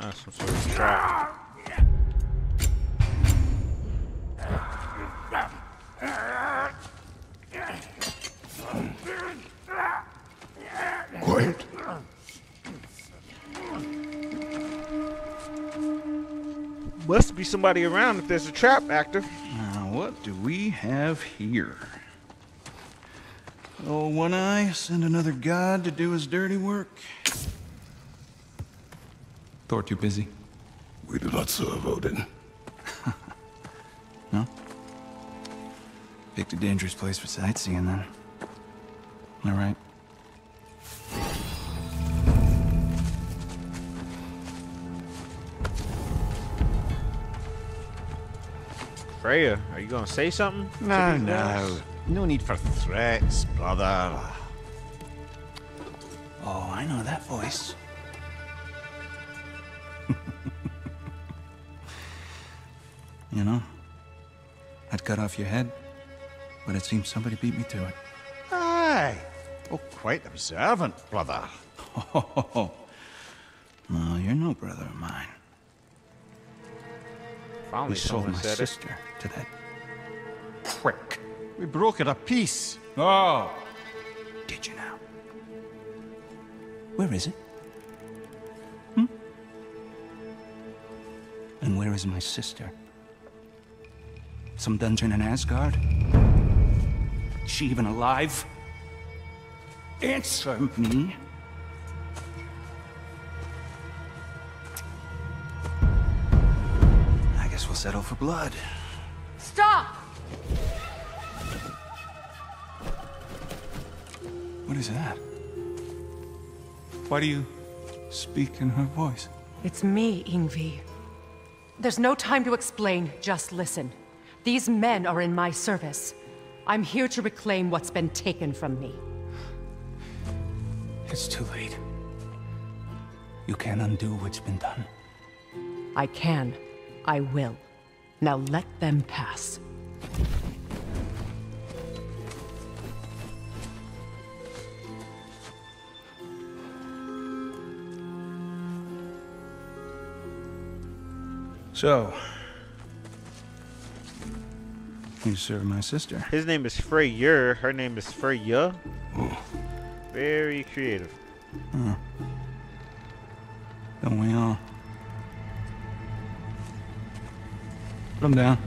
Ah, some sort of trap. Quiet. Must be somebody around if there's a trap active. Now, what do we have here? Oh, One Eye, send another god to do his dirty work. Thor too busy? We do not serve Odin. No? Picked a dangerous place for sightseeing then. All right. Freyja, are you gonna say something? No, no. Guys? No need for threats, brother. Oh, I know that voice. You know, I'd cut off your head, but it seems somebody beat me to it. Aye. Oh, quite observant, brother. Oh, no, you're no brother of mine. Finally, we sold my sister it. to that prick. We broke it apiece. Oh. Did you now? Where is it? Hmm? And where is my sister? Some dungeon in Asgard? Is she even alive? Answer me. I guess we'll settle for blood. Stop! What is that? Why do you speak in her voice? It's me, Yngvi. There's no time to explain, just listen. These men are in my service. I'm here to reclaim what's been taken from me. It's too late. You can't undo what's been done. I can. I will. Now let them pass. So, you serve my sister. His name is Freyr. Her name is Freyja. Oh. Very creative. Huh. Don't we all? Put him down.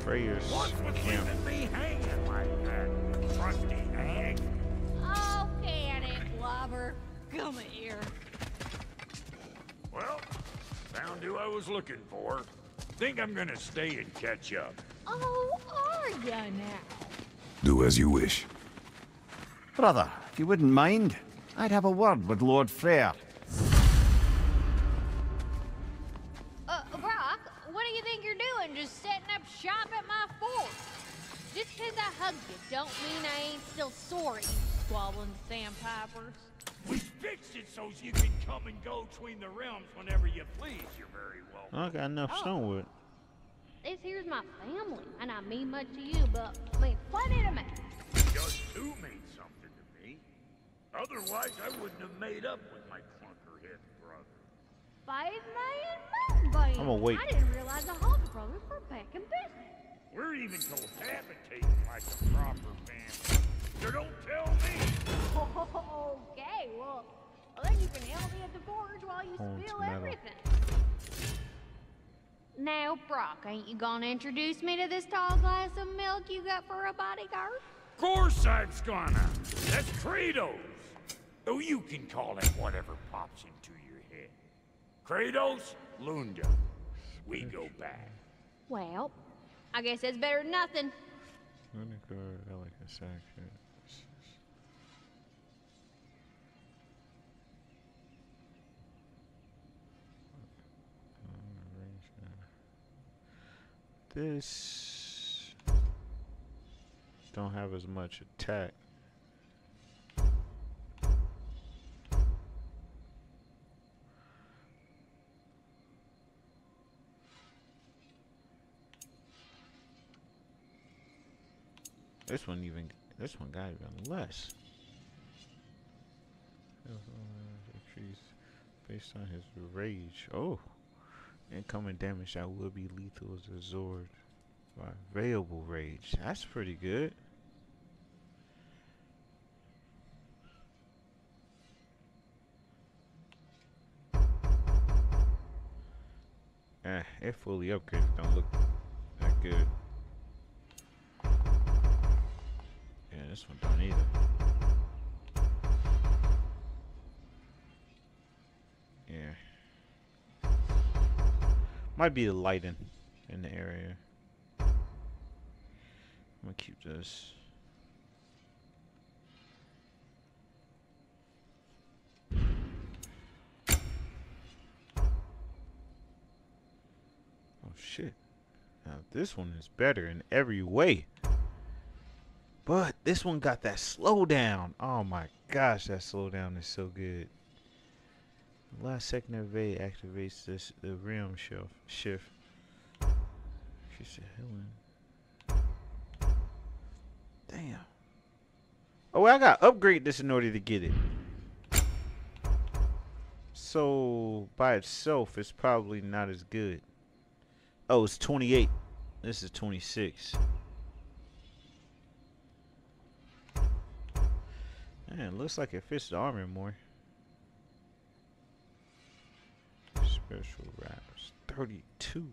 Freyr's camp. Oh, can it, blobber? Gum ear. Well, found who I was looking for. Think I'm gonna stay and catch up. Oh, are ya now? Do as you wish. Brother, if you wouldn't mind, I'd have a word with Lord Freyr. Uh, Brock, what do you think you're doing just setting up shop at my fort? Just 'cause I hugged you don't mean I ain't still sorry, you squabbling sandpipers. We fixed it so you can come and go between the realms whenever you please. You're very welcome. I got enough stone wood. This here's my family, and I mean much to you, but I mean plenty to me. Just two mean something to me. Otherwise, I wouldn't have made up with my clunkerhead brother. Five million mountain I'm awake. I didn't realize the Hobbit brothers were back in business. We're even cohabitating like a proper family. So don't tell me! Oh, okay, well, well, then you can help me at the forge while you oh, spill everything. Now, Brock, ain't you gonna introduce me to this tall glass of milk you got for a bodyguard? Of course I'm gonna! That's Kratos! Though you can call him whatever pops into your head. Kratos, Lunda. We go back. Well, I guess that's better than nothing. I'm gonna go like a sack. This don't have as much attack. This one even, this one got even less. Based on his rage. Oh. Incoming damage that will be lethal is absorbed by variable rage. That's pretty good. Eh, it fully upgraded. Don't look that good. Yeah, this one don't either. Might be the lighting in the area. I'm gonna keep this. Oh shit. Now this one is better in every way. But this one got that slowdown. Oh my gosh, that slowdown is so good. Last second evade activates this the realm shelf shift. She's healing. Damn. Oh, I gotta upgrade this in order to get it. So by itself, it's probably not as good. Oh, it's twenty-eight. This is twenty-six. Man, it looks like it fits the armor more. Special wraps thirty-two.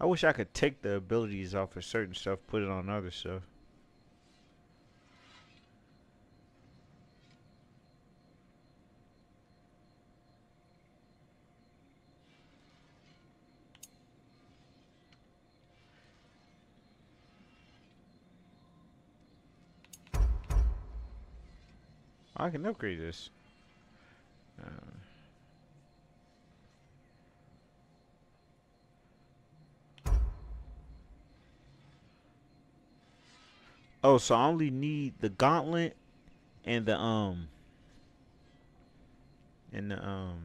I wish I could take the abilities off of certain stuff, put it on other stuff. I can upgrade this. Uh, oh, so I only need the gauntlet and the um and the um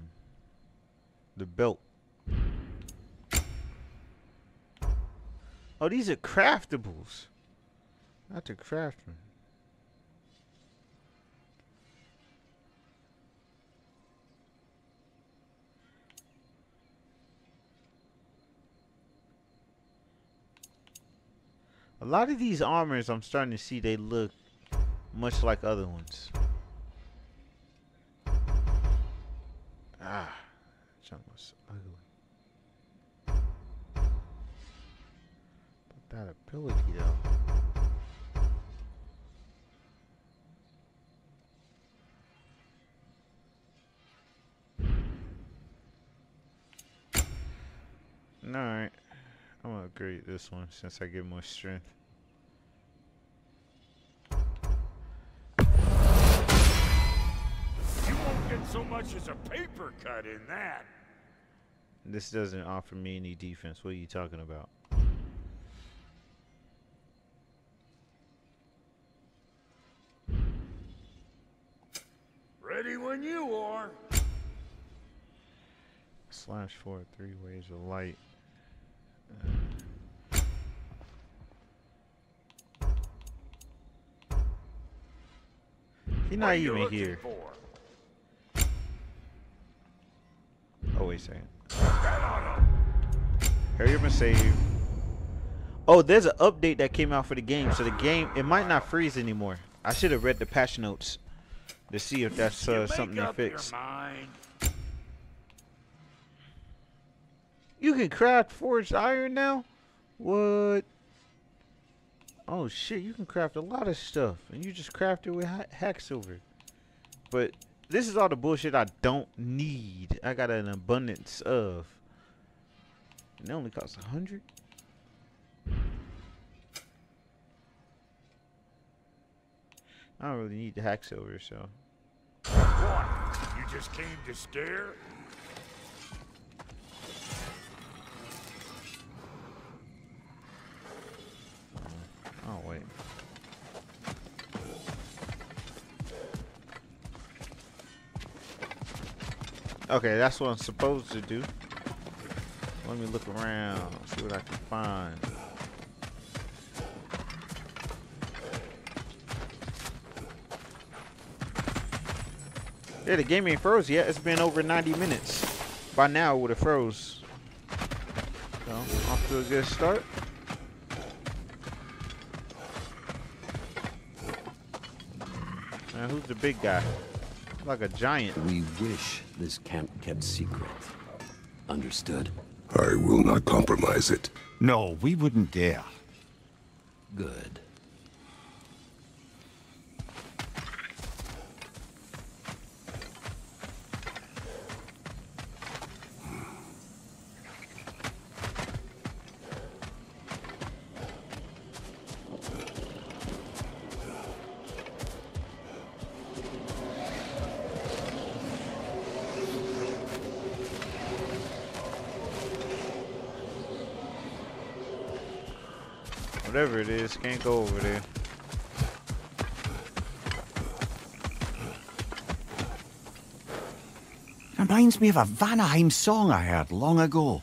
the belt. Oh, these are craftables. Not the craftsman. A lot of these armors, I'm starting to see they look much like other ones. Ah, that was ugly. But that ability though. All right. I'm gonna upgrade this one since I get more strength. You won't get so much as a paper cut in that. This doesn't offer me any defense. What are you talking about? Ready when you are. Slash four, three waves of light. He's not even here. For? Oh, wait a second. Hurry up and save. Oh, there's an update that came out for the game. So the game, it might not freeze anymore. I should have read the patch notes to see if that's uh, something they fixed. You can craft forged iron now? What? Oh shit, you can craft a lot of stuff. And you just craft it with ha hack silver. But this is all the bullshit I don't need. I got an abundance of. And it only costs one hundred? I don't really need the hack silver, so. What? You just came to scare? Oh, wait. Okay, that's what I'm supposed to do. Let me look around, see what I can find. Yeah, the game ain't froze yet. It's been over ninety minutes. By now, it would have froze. So, off to a good start. Now, who's the big guy? Like a giant. We wish this camp kept secret. Understood? I will not compromise it. No, we wouldn't dare. Good. Whatever it is, can't go over there. Reminds me of a Vanaheim song I heard long ago.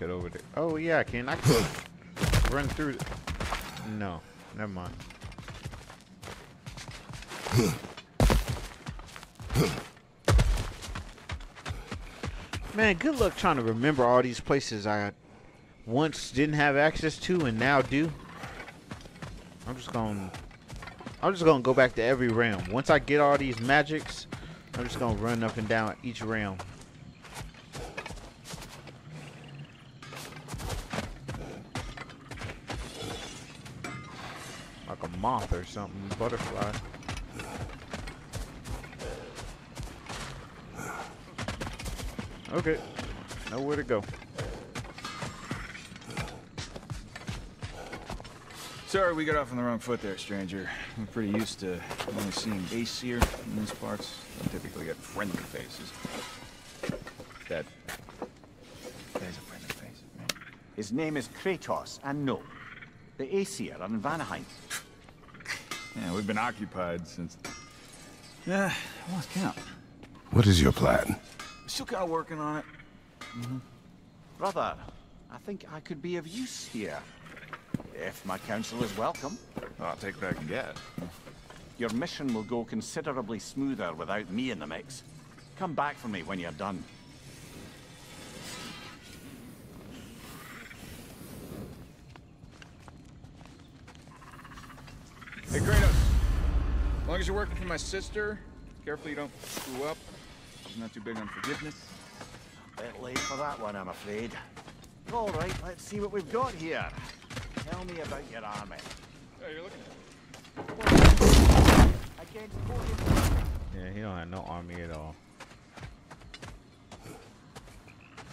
It over there. Oh yeah, I can. I can run through. No, never mind. Man, good luck trying to remember all these places I once didn't have access to and now do. I'm just gonna, I'm just gonna go back to every realm. Once I get all these magics, I'm just gonna run up and down each realm. Moth or something, butterfly. Okay, nowhere to go. Sorry, we got off on the wrong foot there, stranger. I'm pretty used to only seeing Aesir in these parts. Don't typically get friendly faces. That there's a friendly face. Man. His name is Kratos, and no, the Aesir on Vanaheim. Yeah, we've been occupied since... Yeah, I lost count. What is your plan? Still kind of working on it. Mm-hmm. Brother, I think I could be of use here. If my counsel is welcome. I'll take what I can get. Your mission will go considerably smoother without me in the mix. Come back for me when you're done. Hey, Kratos, as long as you're working for my sister, carefully you don't screw up. She's not too big on forgiveness. A bit late for that one, I'm afraid. All right, let's see what we've got here. Tell me about your army. Yeah, you're looking at it. Yeah, he don't have no army at all.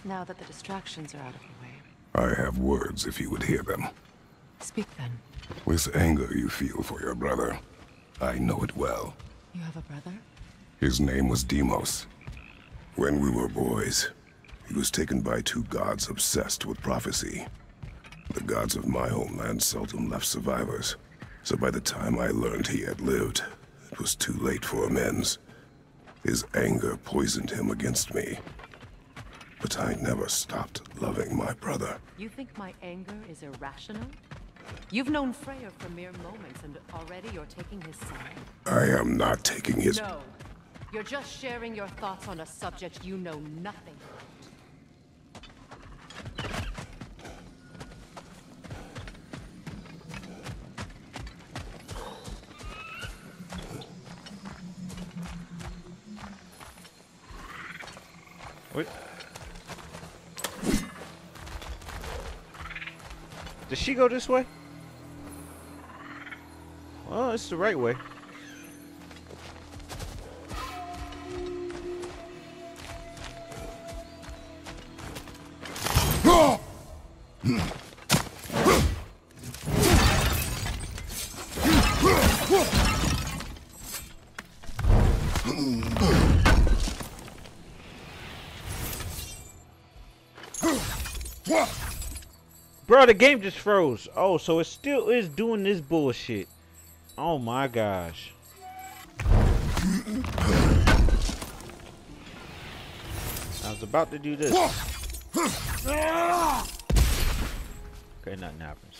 Now that the distractions are out of the way. I have words if you would hear them. Speak then. With anger you feel for your brother. I know it well. You have a brother? His name was Deimos. When we were boys, he was taken by two gods obsessed with prophecy. The gods of my homeland seldom left survivors. So by the time I learned he had lived, it was too late for amends. His anger poisoned him against me. But I never stopped loving my brother. You think my anger is irrational? You've known Freyr for mere moments, and already you're taking his side. I am not taking his... No. You're just sharing your thoughts on a subject you know nothing about. Wait. Does she go this way? Well, it's the right way. Bro, the game just froze. Oh, so it still is doing this bullshit. Oh my gosh. I was about to do this. Okay, nothing happens.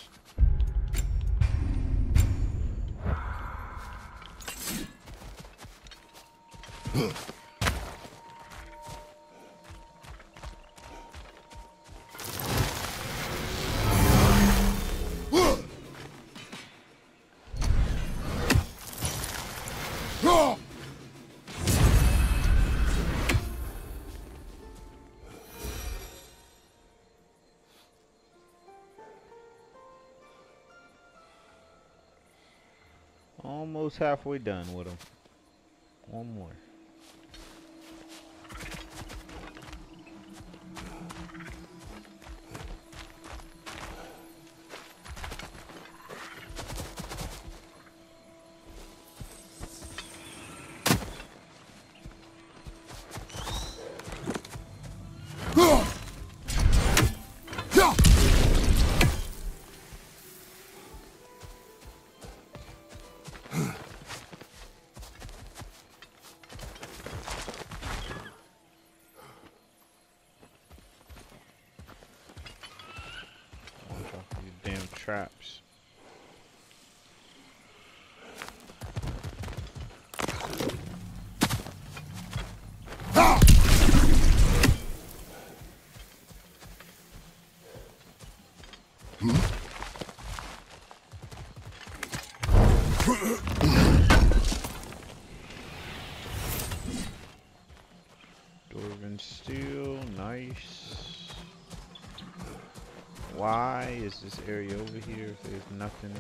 Almost halfway done with him. One more. Traps. Ah! Hmm? Is this area over here if there's nothing?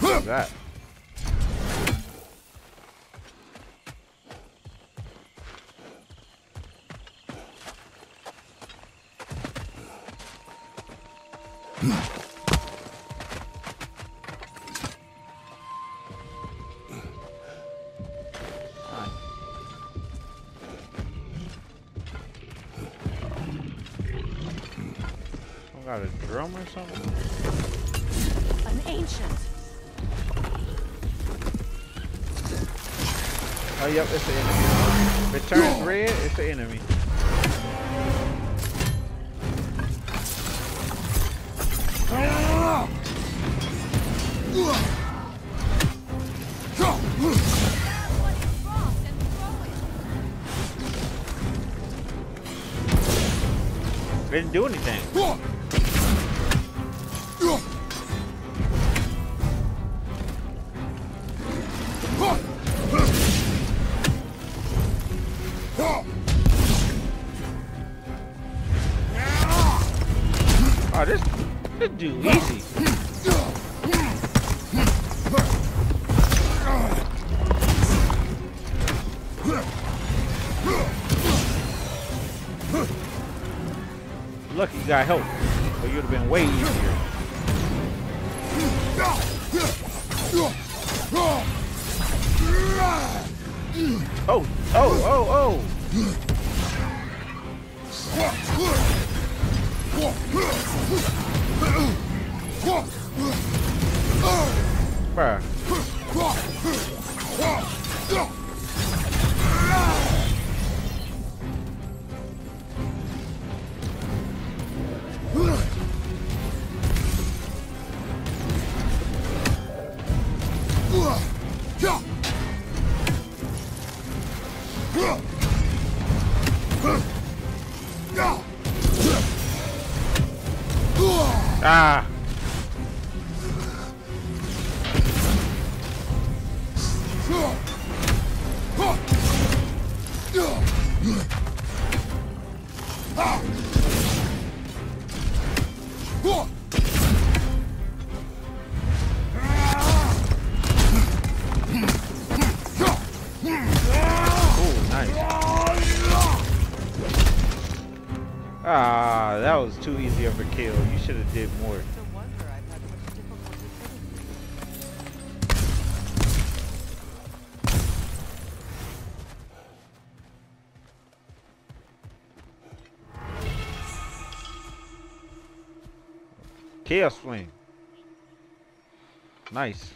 What's that? Got a drum or something? An ancient. Oh, yep, it's the enemy. If it turns red, it's the enemy. They didn't do anything. Oh, this, this dude easy. Lucky you got help, or you'd have been way easier. Oh, oh, oh, oh. Bruh. Ah! Ah, that was too easy of a kill. You should have did more. Chaos Flame. Nice.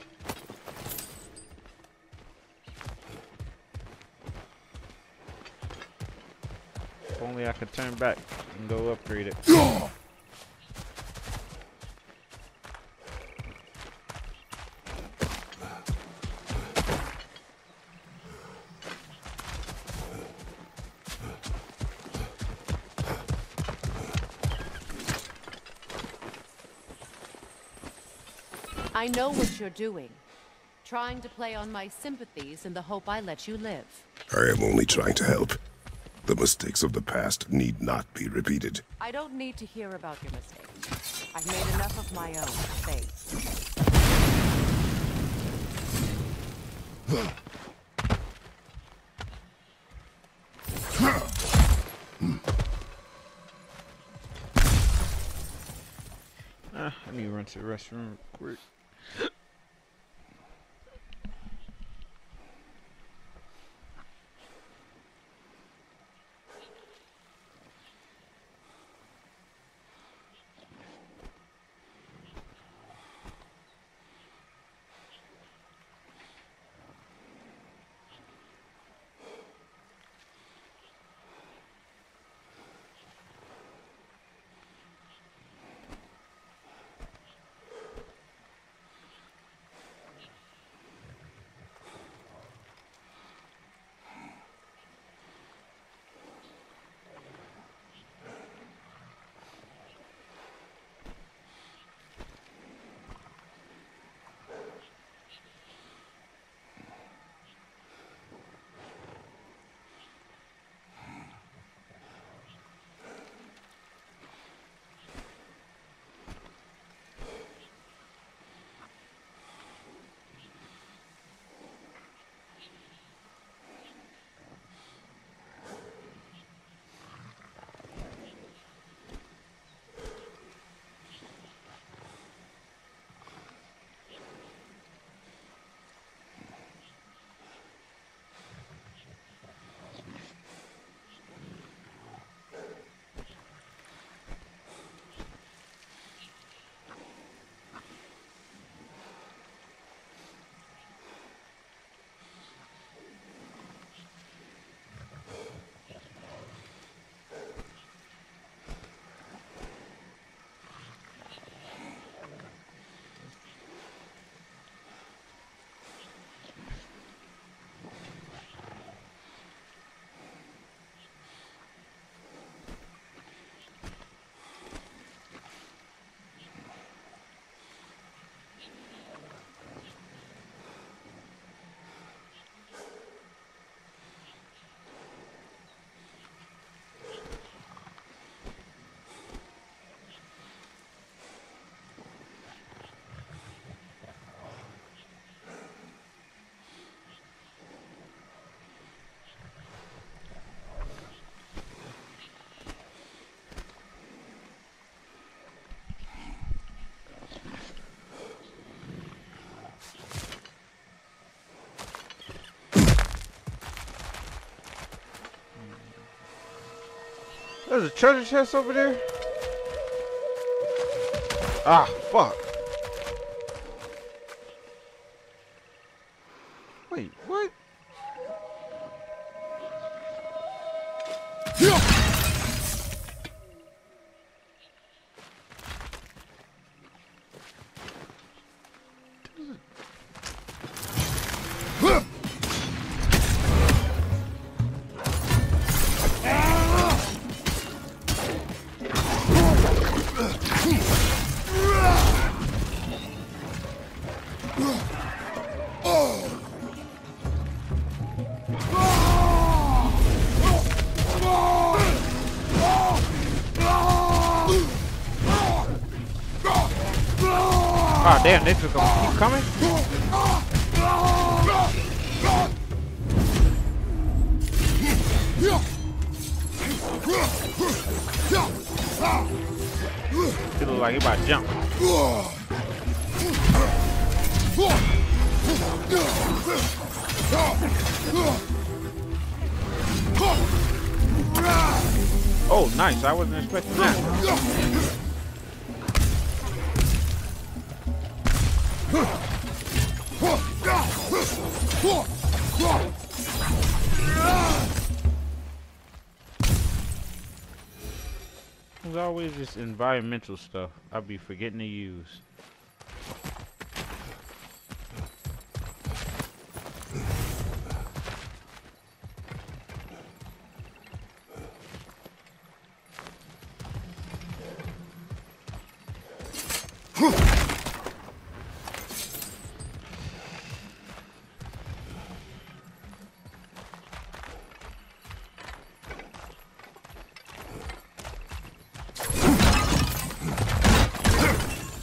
If only I could turn back and go upgrade it. Yeah. I know what you're doing. Trying to play on my sympathies in the hope I let you live. I am only trying to help. The mistakes of the past need not be repeated. I don't need to hear about your mistakes. I've made enough of my own, thanks. Ah, let me run to the restroom quick. There's a treasure chest over there? Ah, fuck. Wait, what? Ah, damn, they took them. Keep coming. He look like he about to jump. Oh, nice. I wasn't expecting that. There's always this environmental stuff I'll be forgetting to use.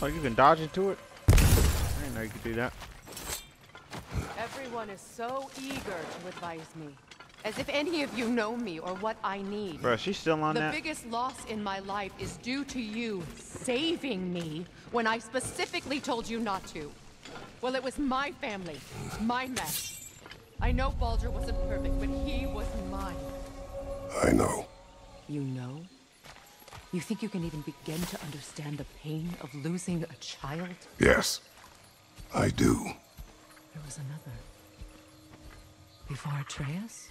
Oh, you can dodge into it? I didn't know you could do that. Everyone is so eager to advise me. As if any of you know me or what I need. Bro, she's still on the that. The biggest loss in my life is due to you saving me when I specifically told you not to. Well, it was my family, my mess. I know Baldur wasn't perfect, but he was mine. I know. You know? You think you can even begin to understand the pain of losing a child? Yes, I do. There was another. Before Atreus?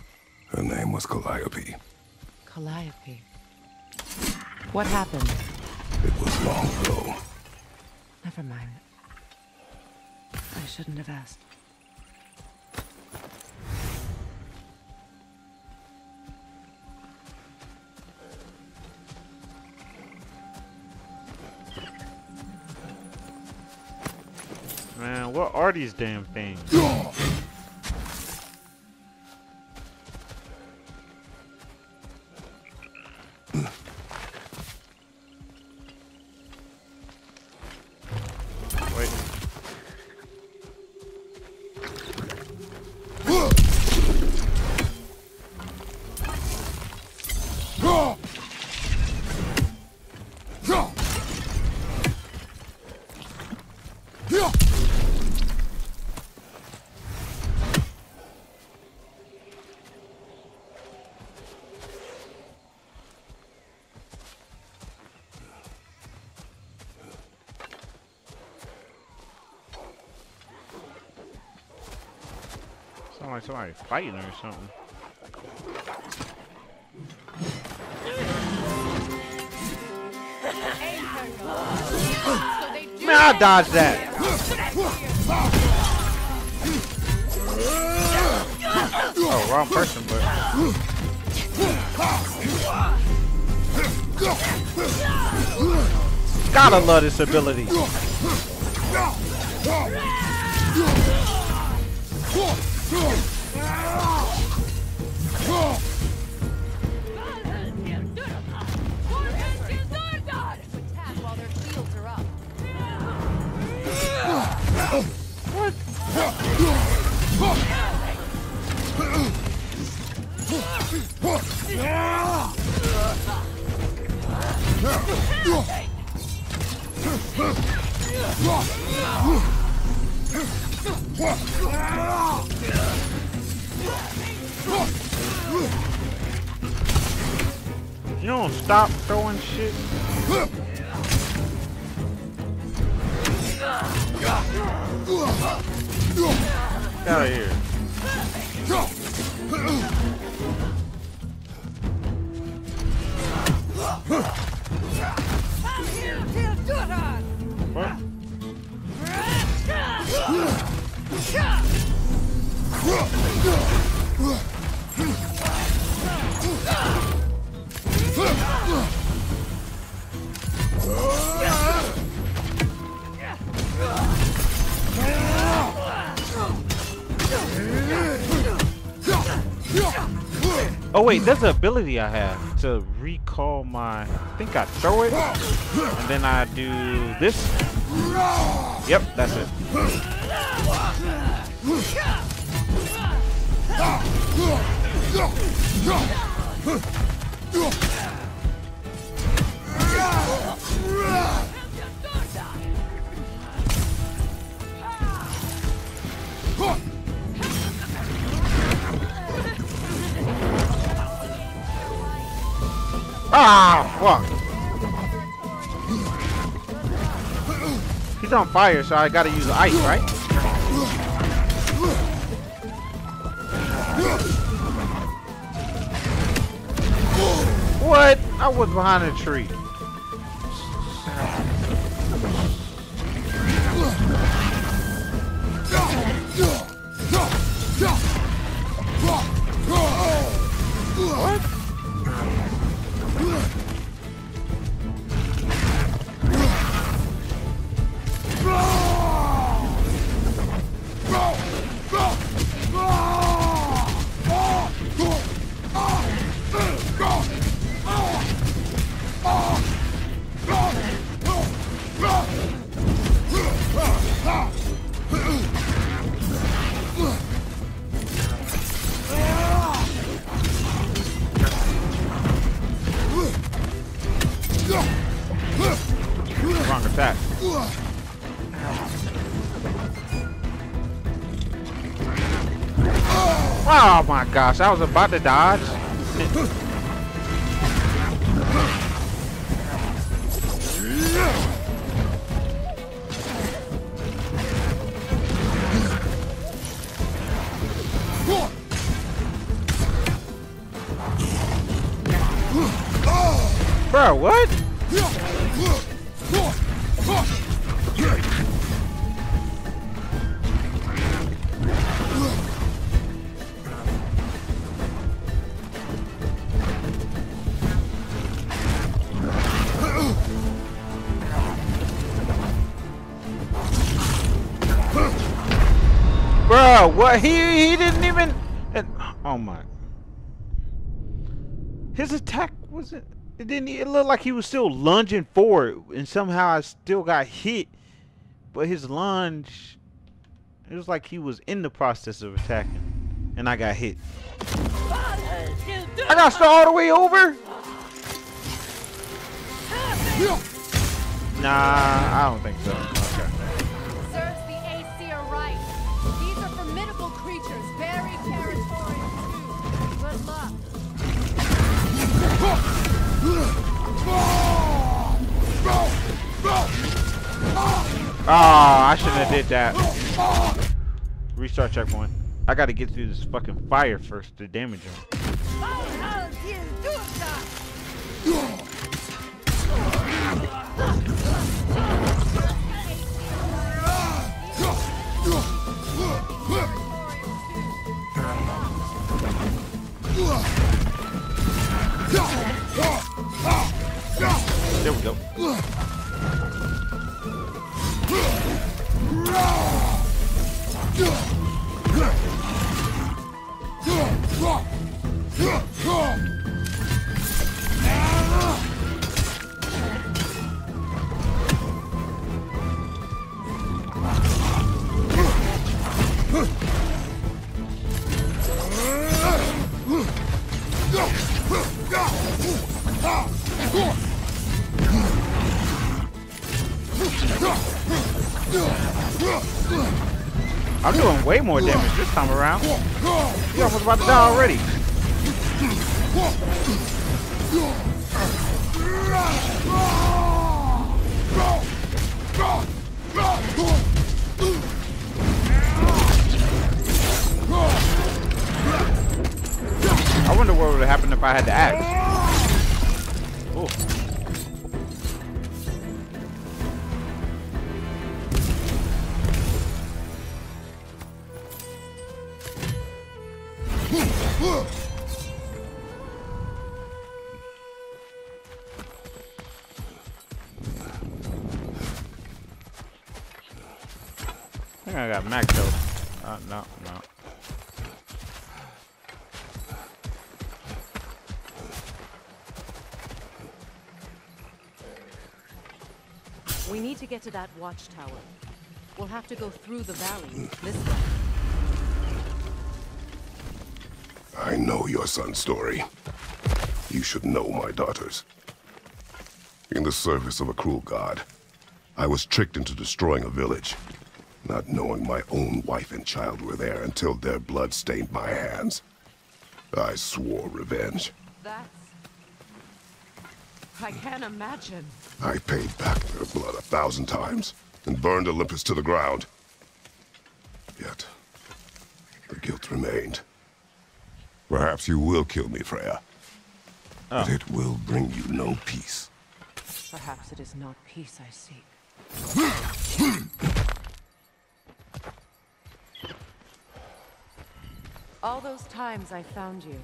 Her name was Calliope. Calliope. What happened? It was long ago. Never mind. I shouldn't have asked. Man, what are these damn things? Wait. Sounds like somebody fighting or something. Man, I'll dodge that. Oh, wrong person, but gotta love this ability. What? You don't stop throwing shit. Get out of here. Oh wait, there's an ability I have to recall my, I think I throw it, and then I do this. Yep, that's it. Ah, fuck. He's on fire, so I gotta use ice, right? What? I was behind a tree. Oh my gosh, I was about to dodge. Bro, what? What? He he didn't even. And, oh my! His attack wasn't. It didn't. It looked like he was still lunging forward, and somehow I still got hit. But his lunge, it was like he was in the process of attacking, and I got hit. I got stuck all the way over. Nah, I don't think so. Okay. Oh, I shouldn't have did that. Restart checkpoint. I gotta get through this fucking fire first to damage him. There we go. I'm doing way more damage this time around. You're almost about to die already. I wonder what would have happened if I had the axe. Ooh. I got max health. Uh, no, no. We need to get to that watchtower. We'll have to go through the valley this way. I know your son's story. You should know my daughters. In the service of a cruel god, I was tricked into destroying a village. Not knowing my own wife and child were there until their blood stained my hands. I swore revenge. That's I can imagine. I paid back their blood a thousand times and burned Olympus to the ground. Yet, the guilt remained. Perhaps you will kill me, Freyja. Oh. But it will bring you no peace. Perhaps it is not peace I seek. All those times I found you,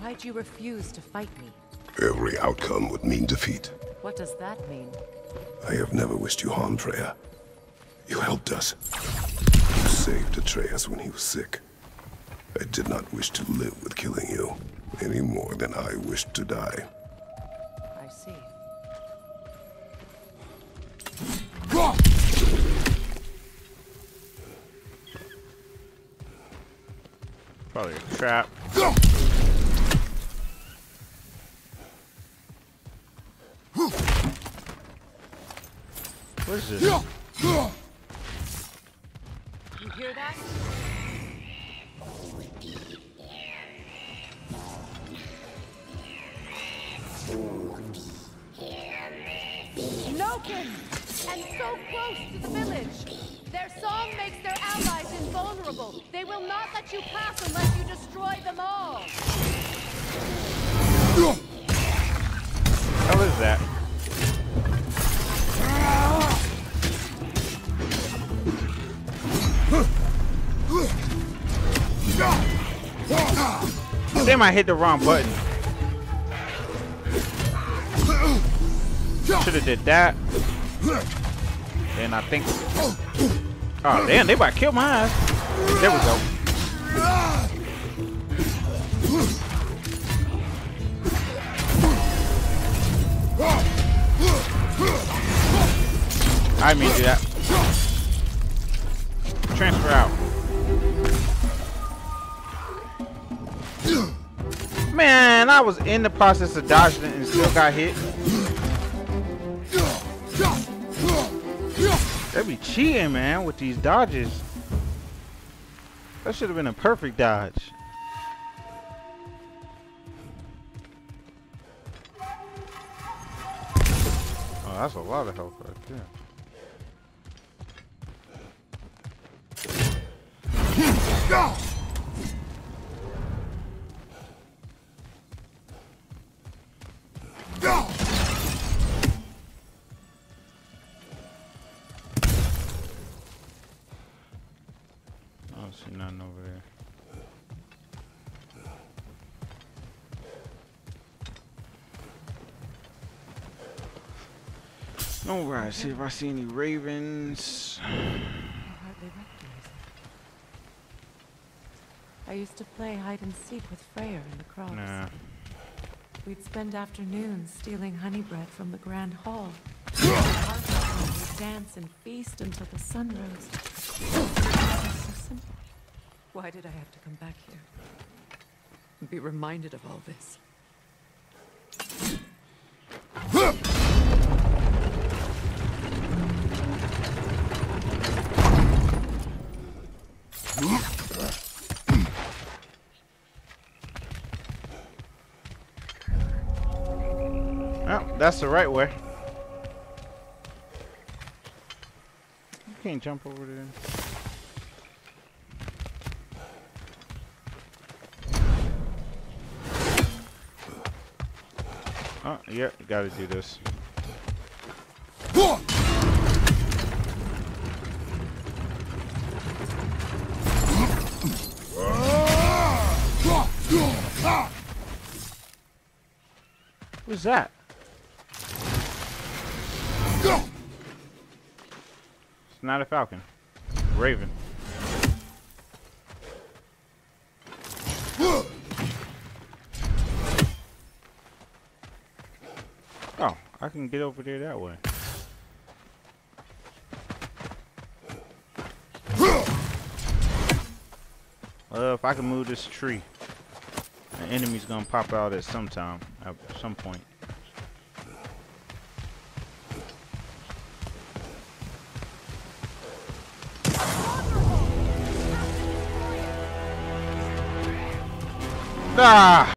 why'd you refuse to fight me? Every outcome would mean defeat. What does that mean? I have never wished you harm, Freyja. You helped us. You saved Atreus when he was sick. I did not wish to live with killing you, any more than I wished to die. I see. Probably a trap. Go! What is this? You hear that? Noken! And so close to the village! Their song makes their allies invulnerable. They will not let you pass unless you destroy them all. How is that? Damn, I hit the wrong button. Should have did that. And I think... Oh damn, they about to kill my ass. There we go. I mean do that. Transfer out. Man, I was in the process of dodging and still got hit. They be cheating, man, with these dodges. That should have been a perfect dodge. Oh, that's a lot of health right there. Nothing over there. No right, see if I see any ravens. I hardly recognize it. I used to play hide and seek with Freyr in the crops. Nah. We'd spend afternoons stealing honey bread from the grand hall. We'd dance and feast until the sun rose. Why did I have to come back here and be reminded of all this? Oh, that's the right way. You can't jump over there. Oh, yeah, you gotta do this. Who's that? It's not a falcon. Raven. I can get over there that way. Well, if I can move this tree, the enemy's gonna pop out at some time, at some point. Ah!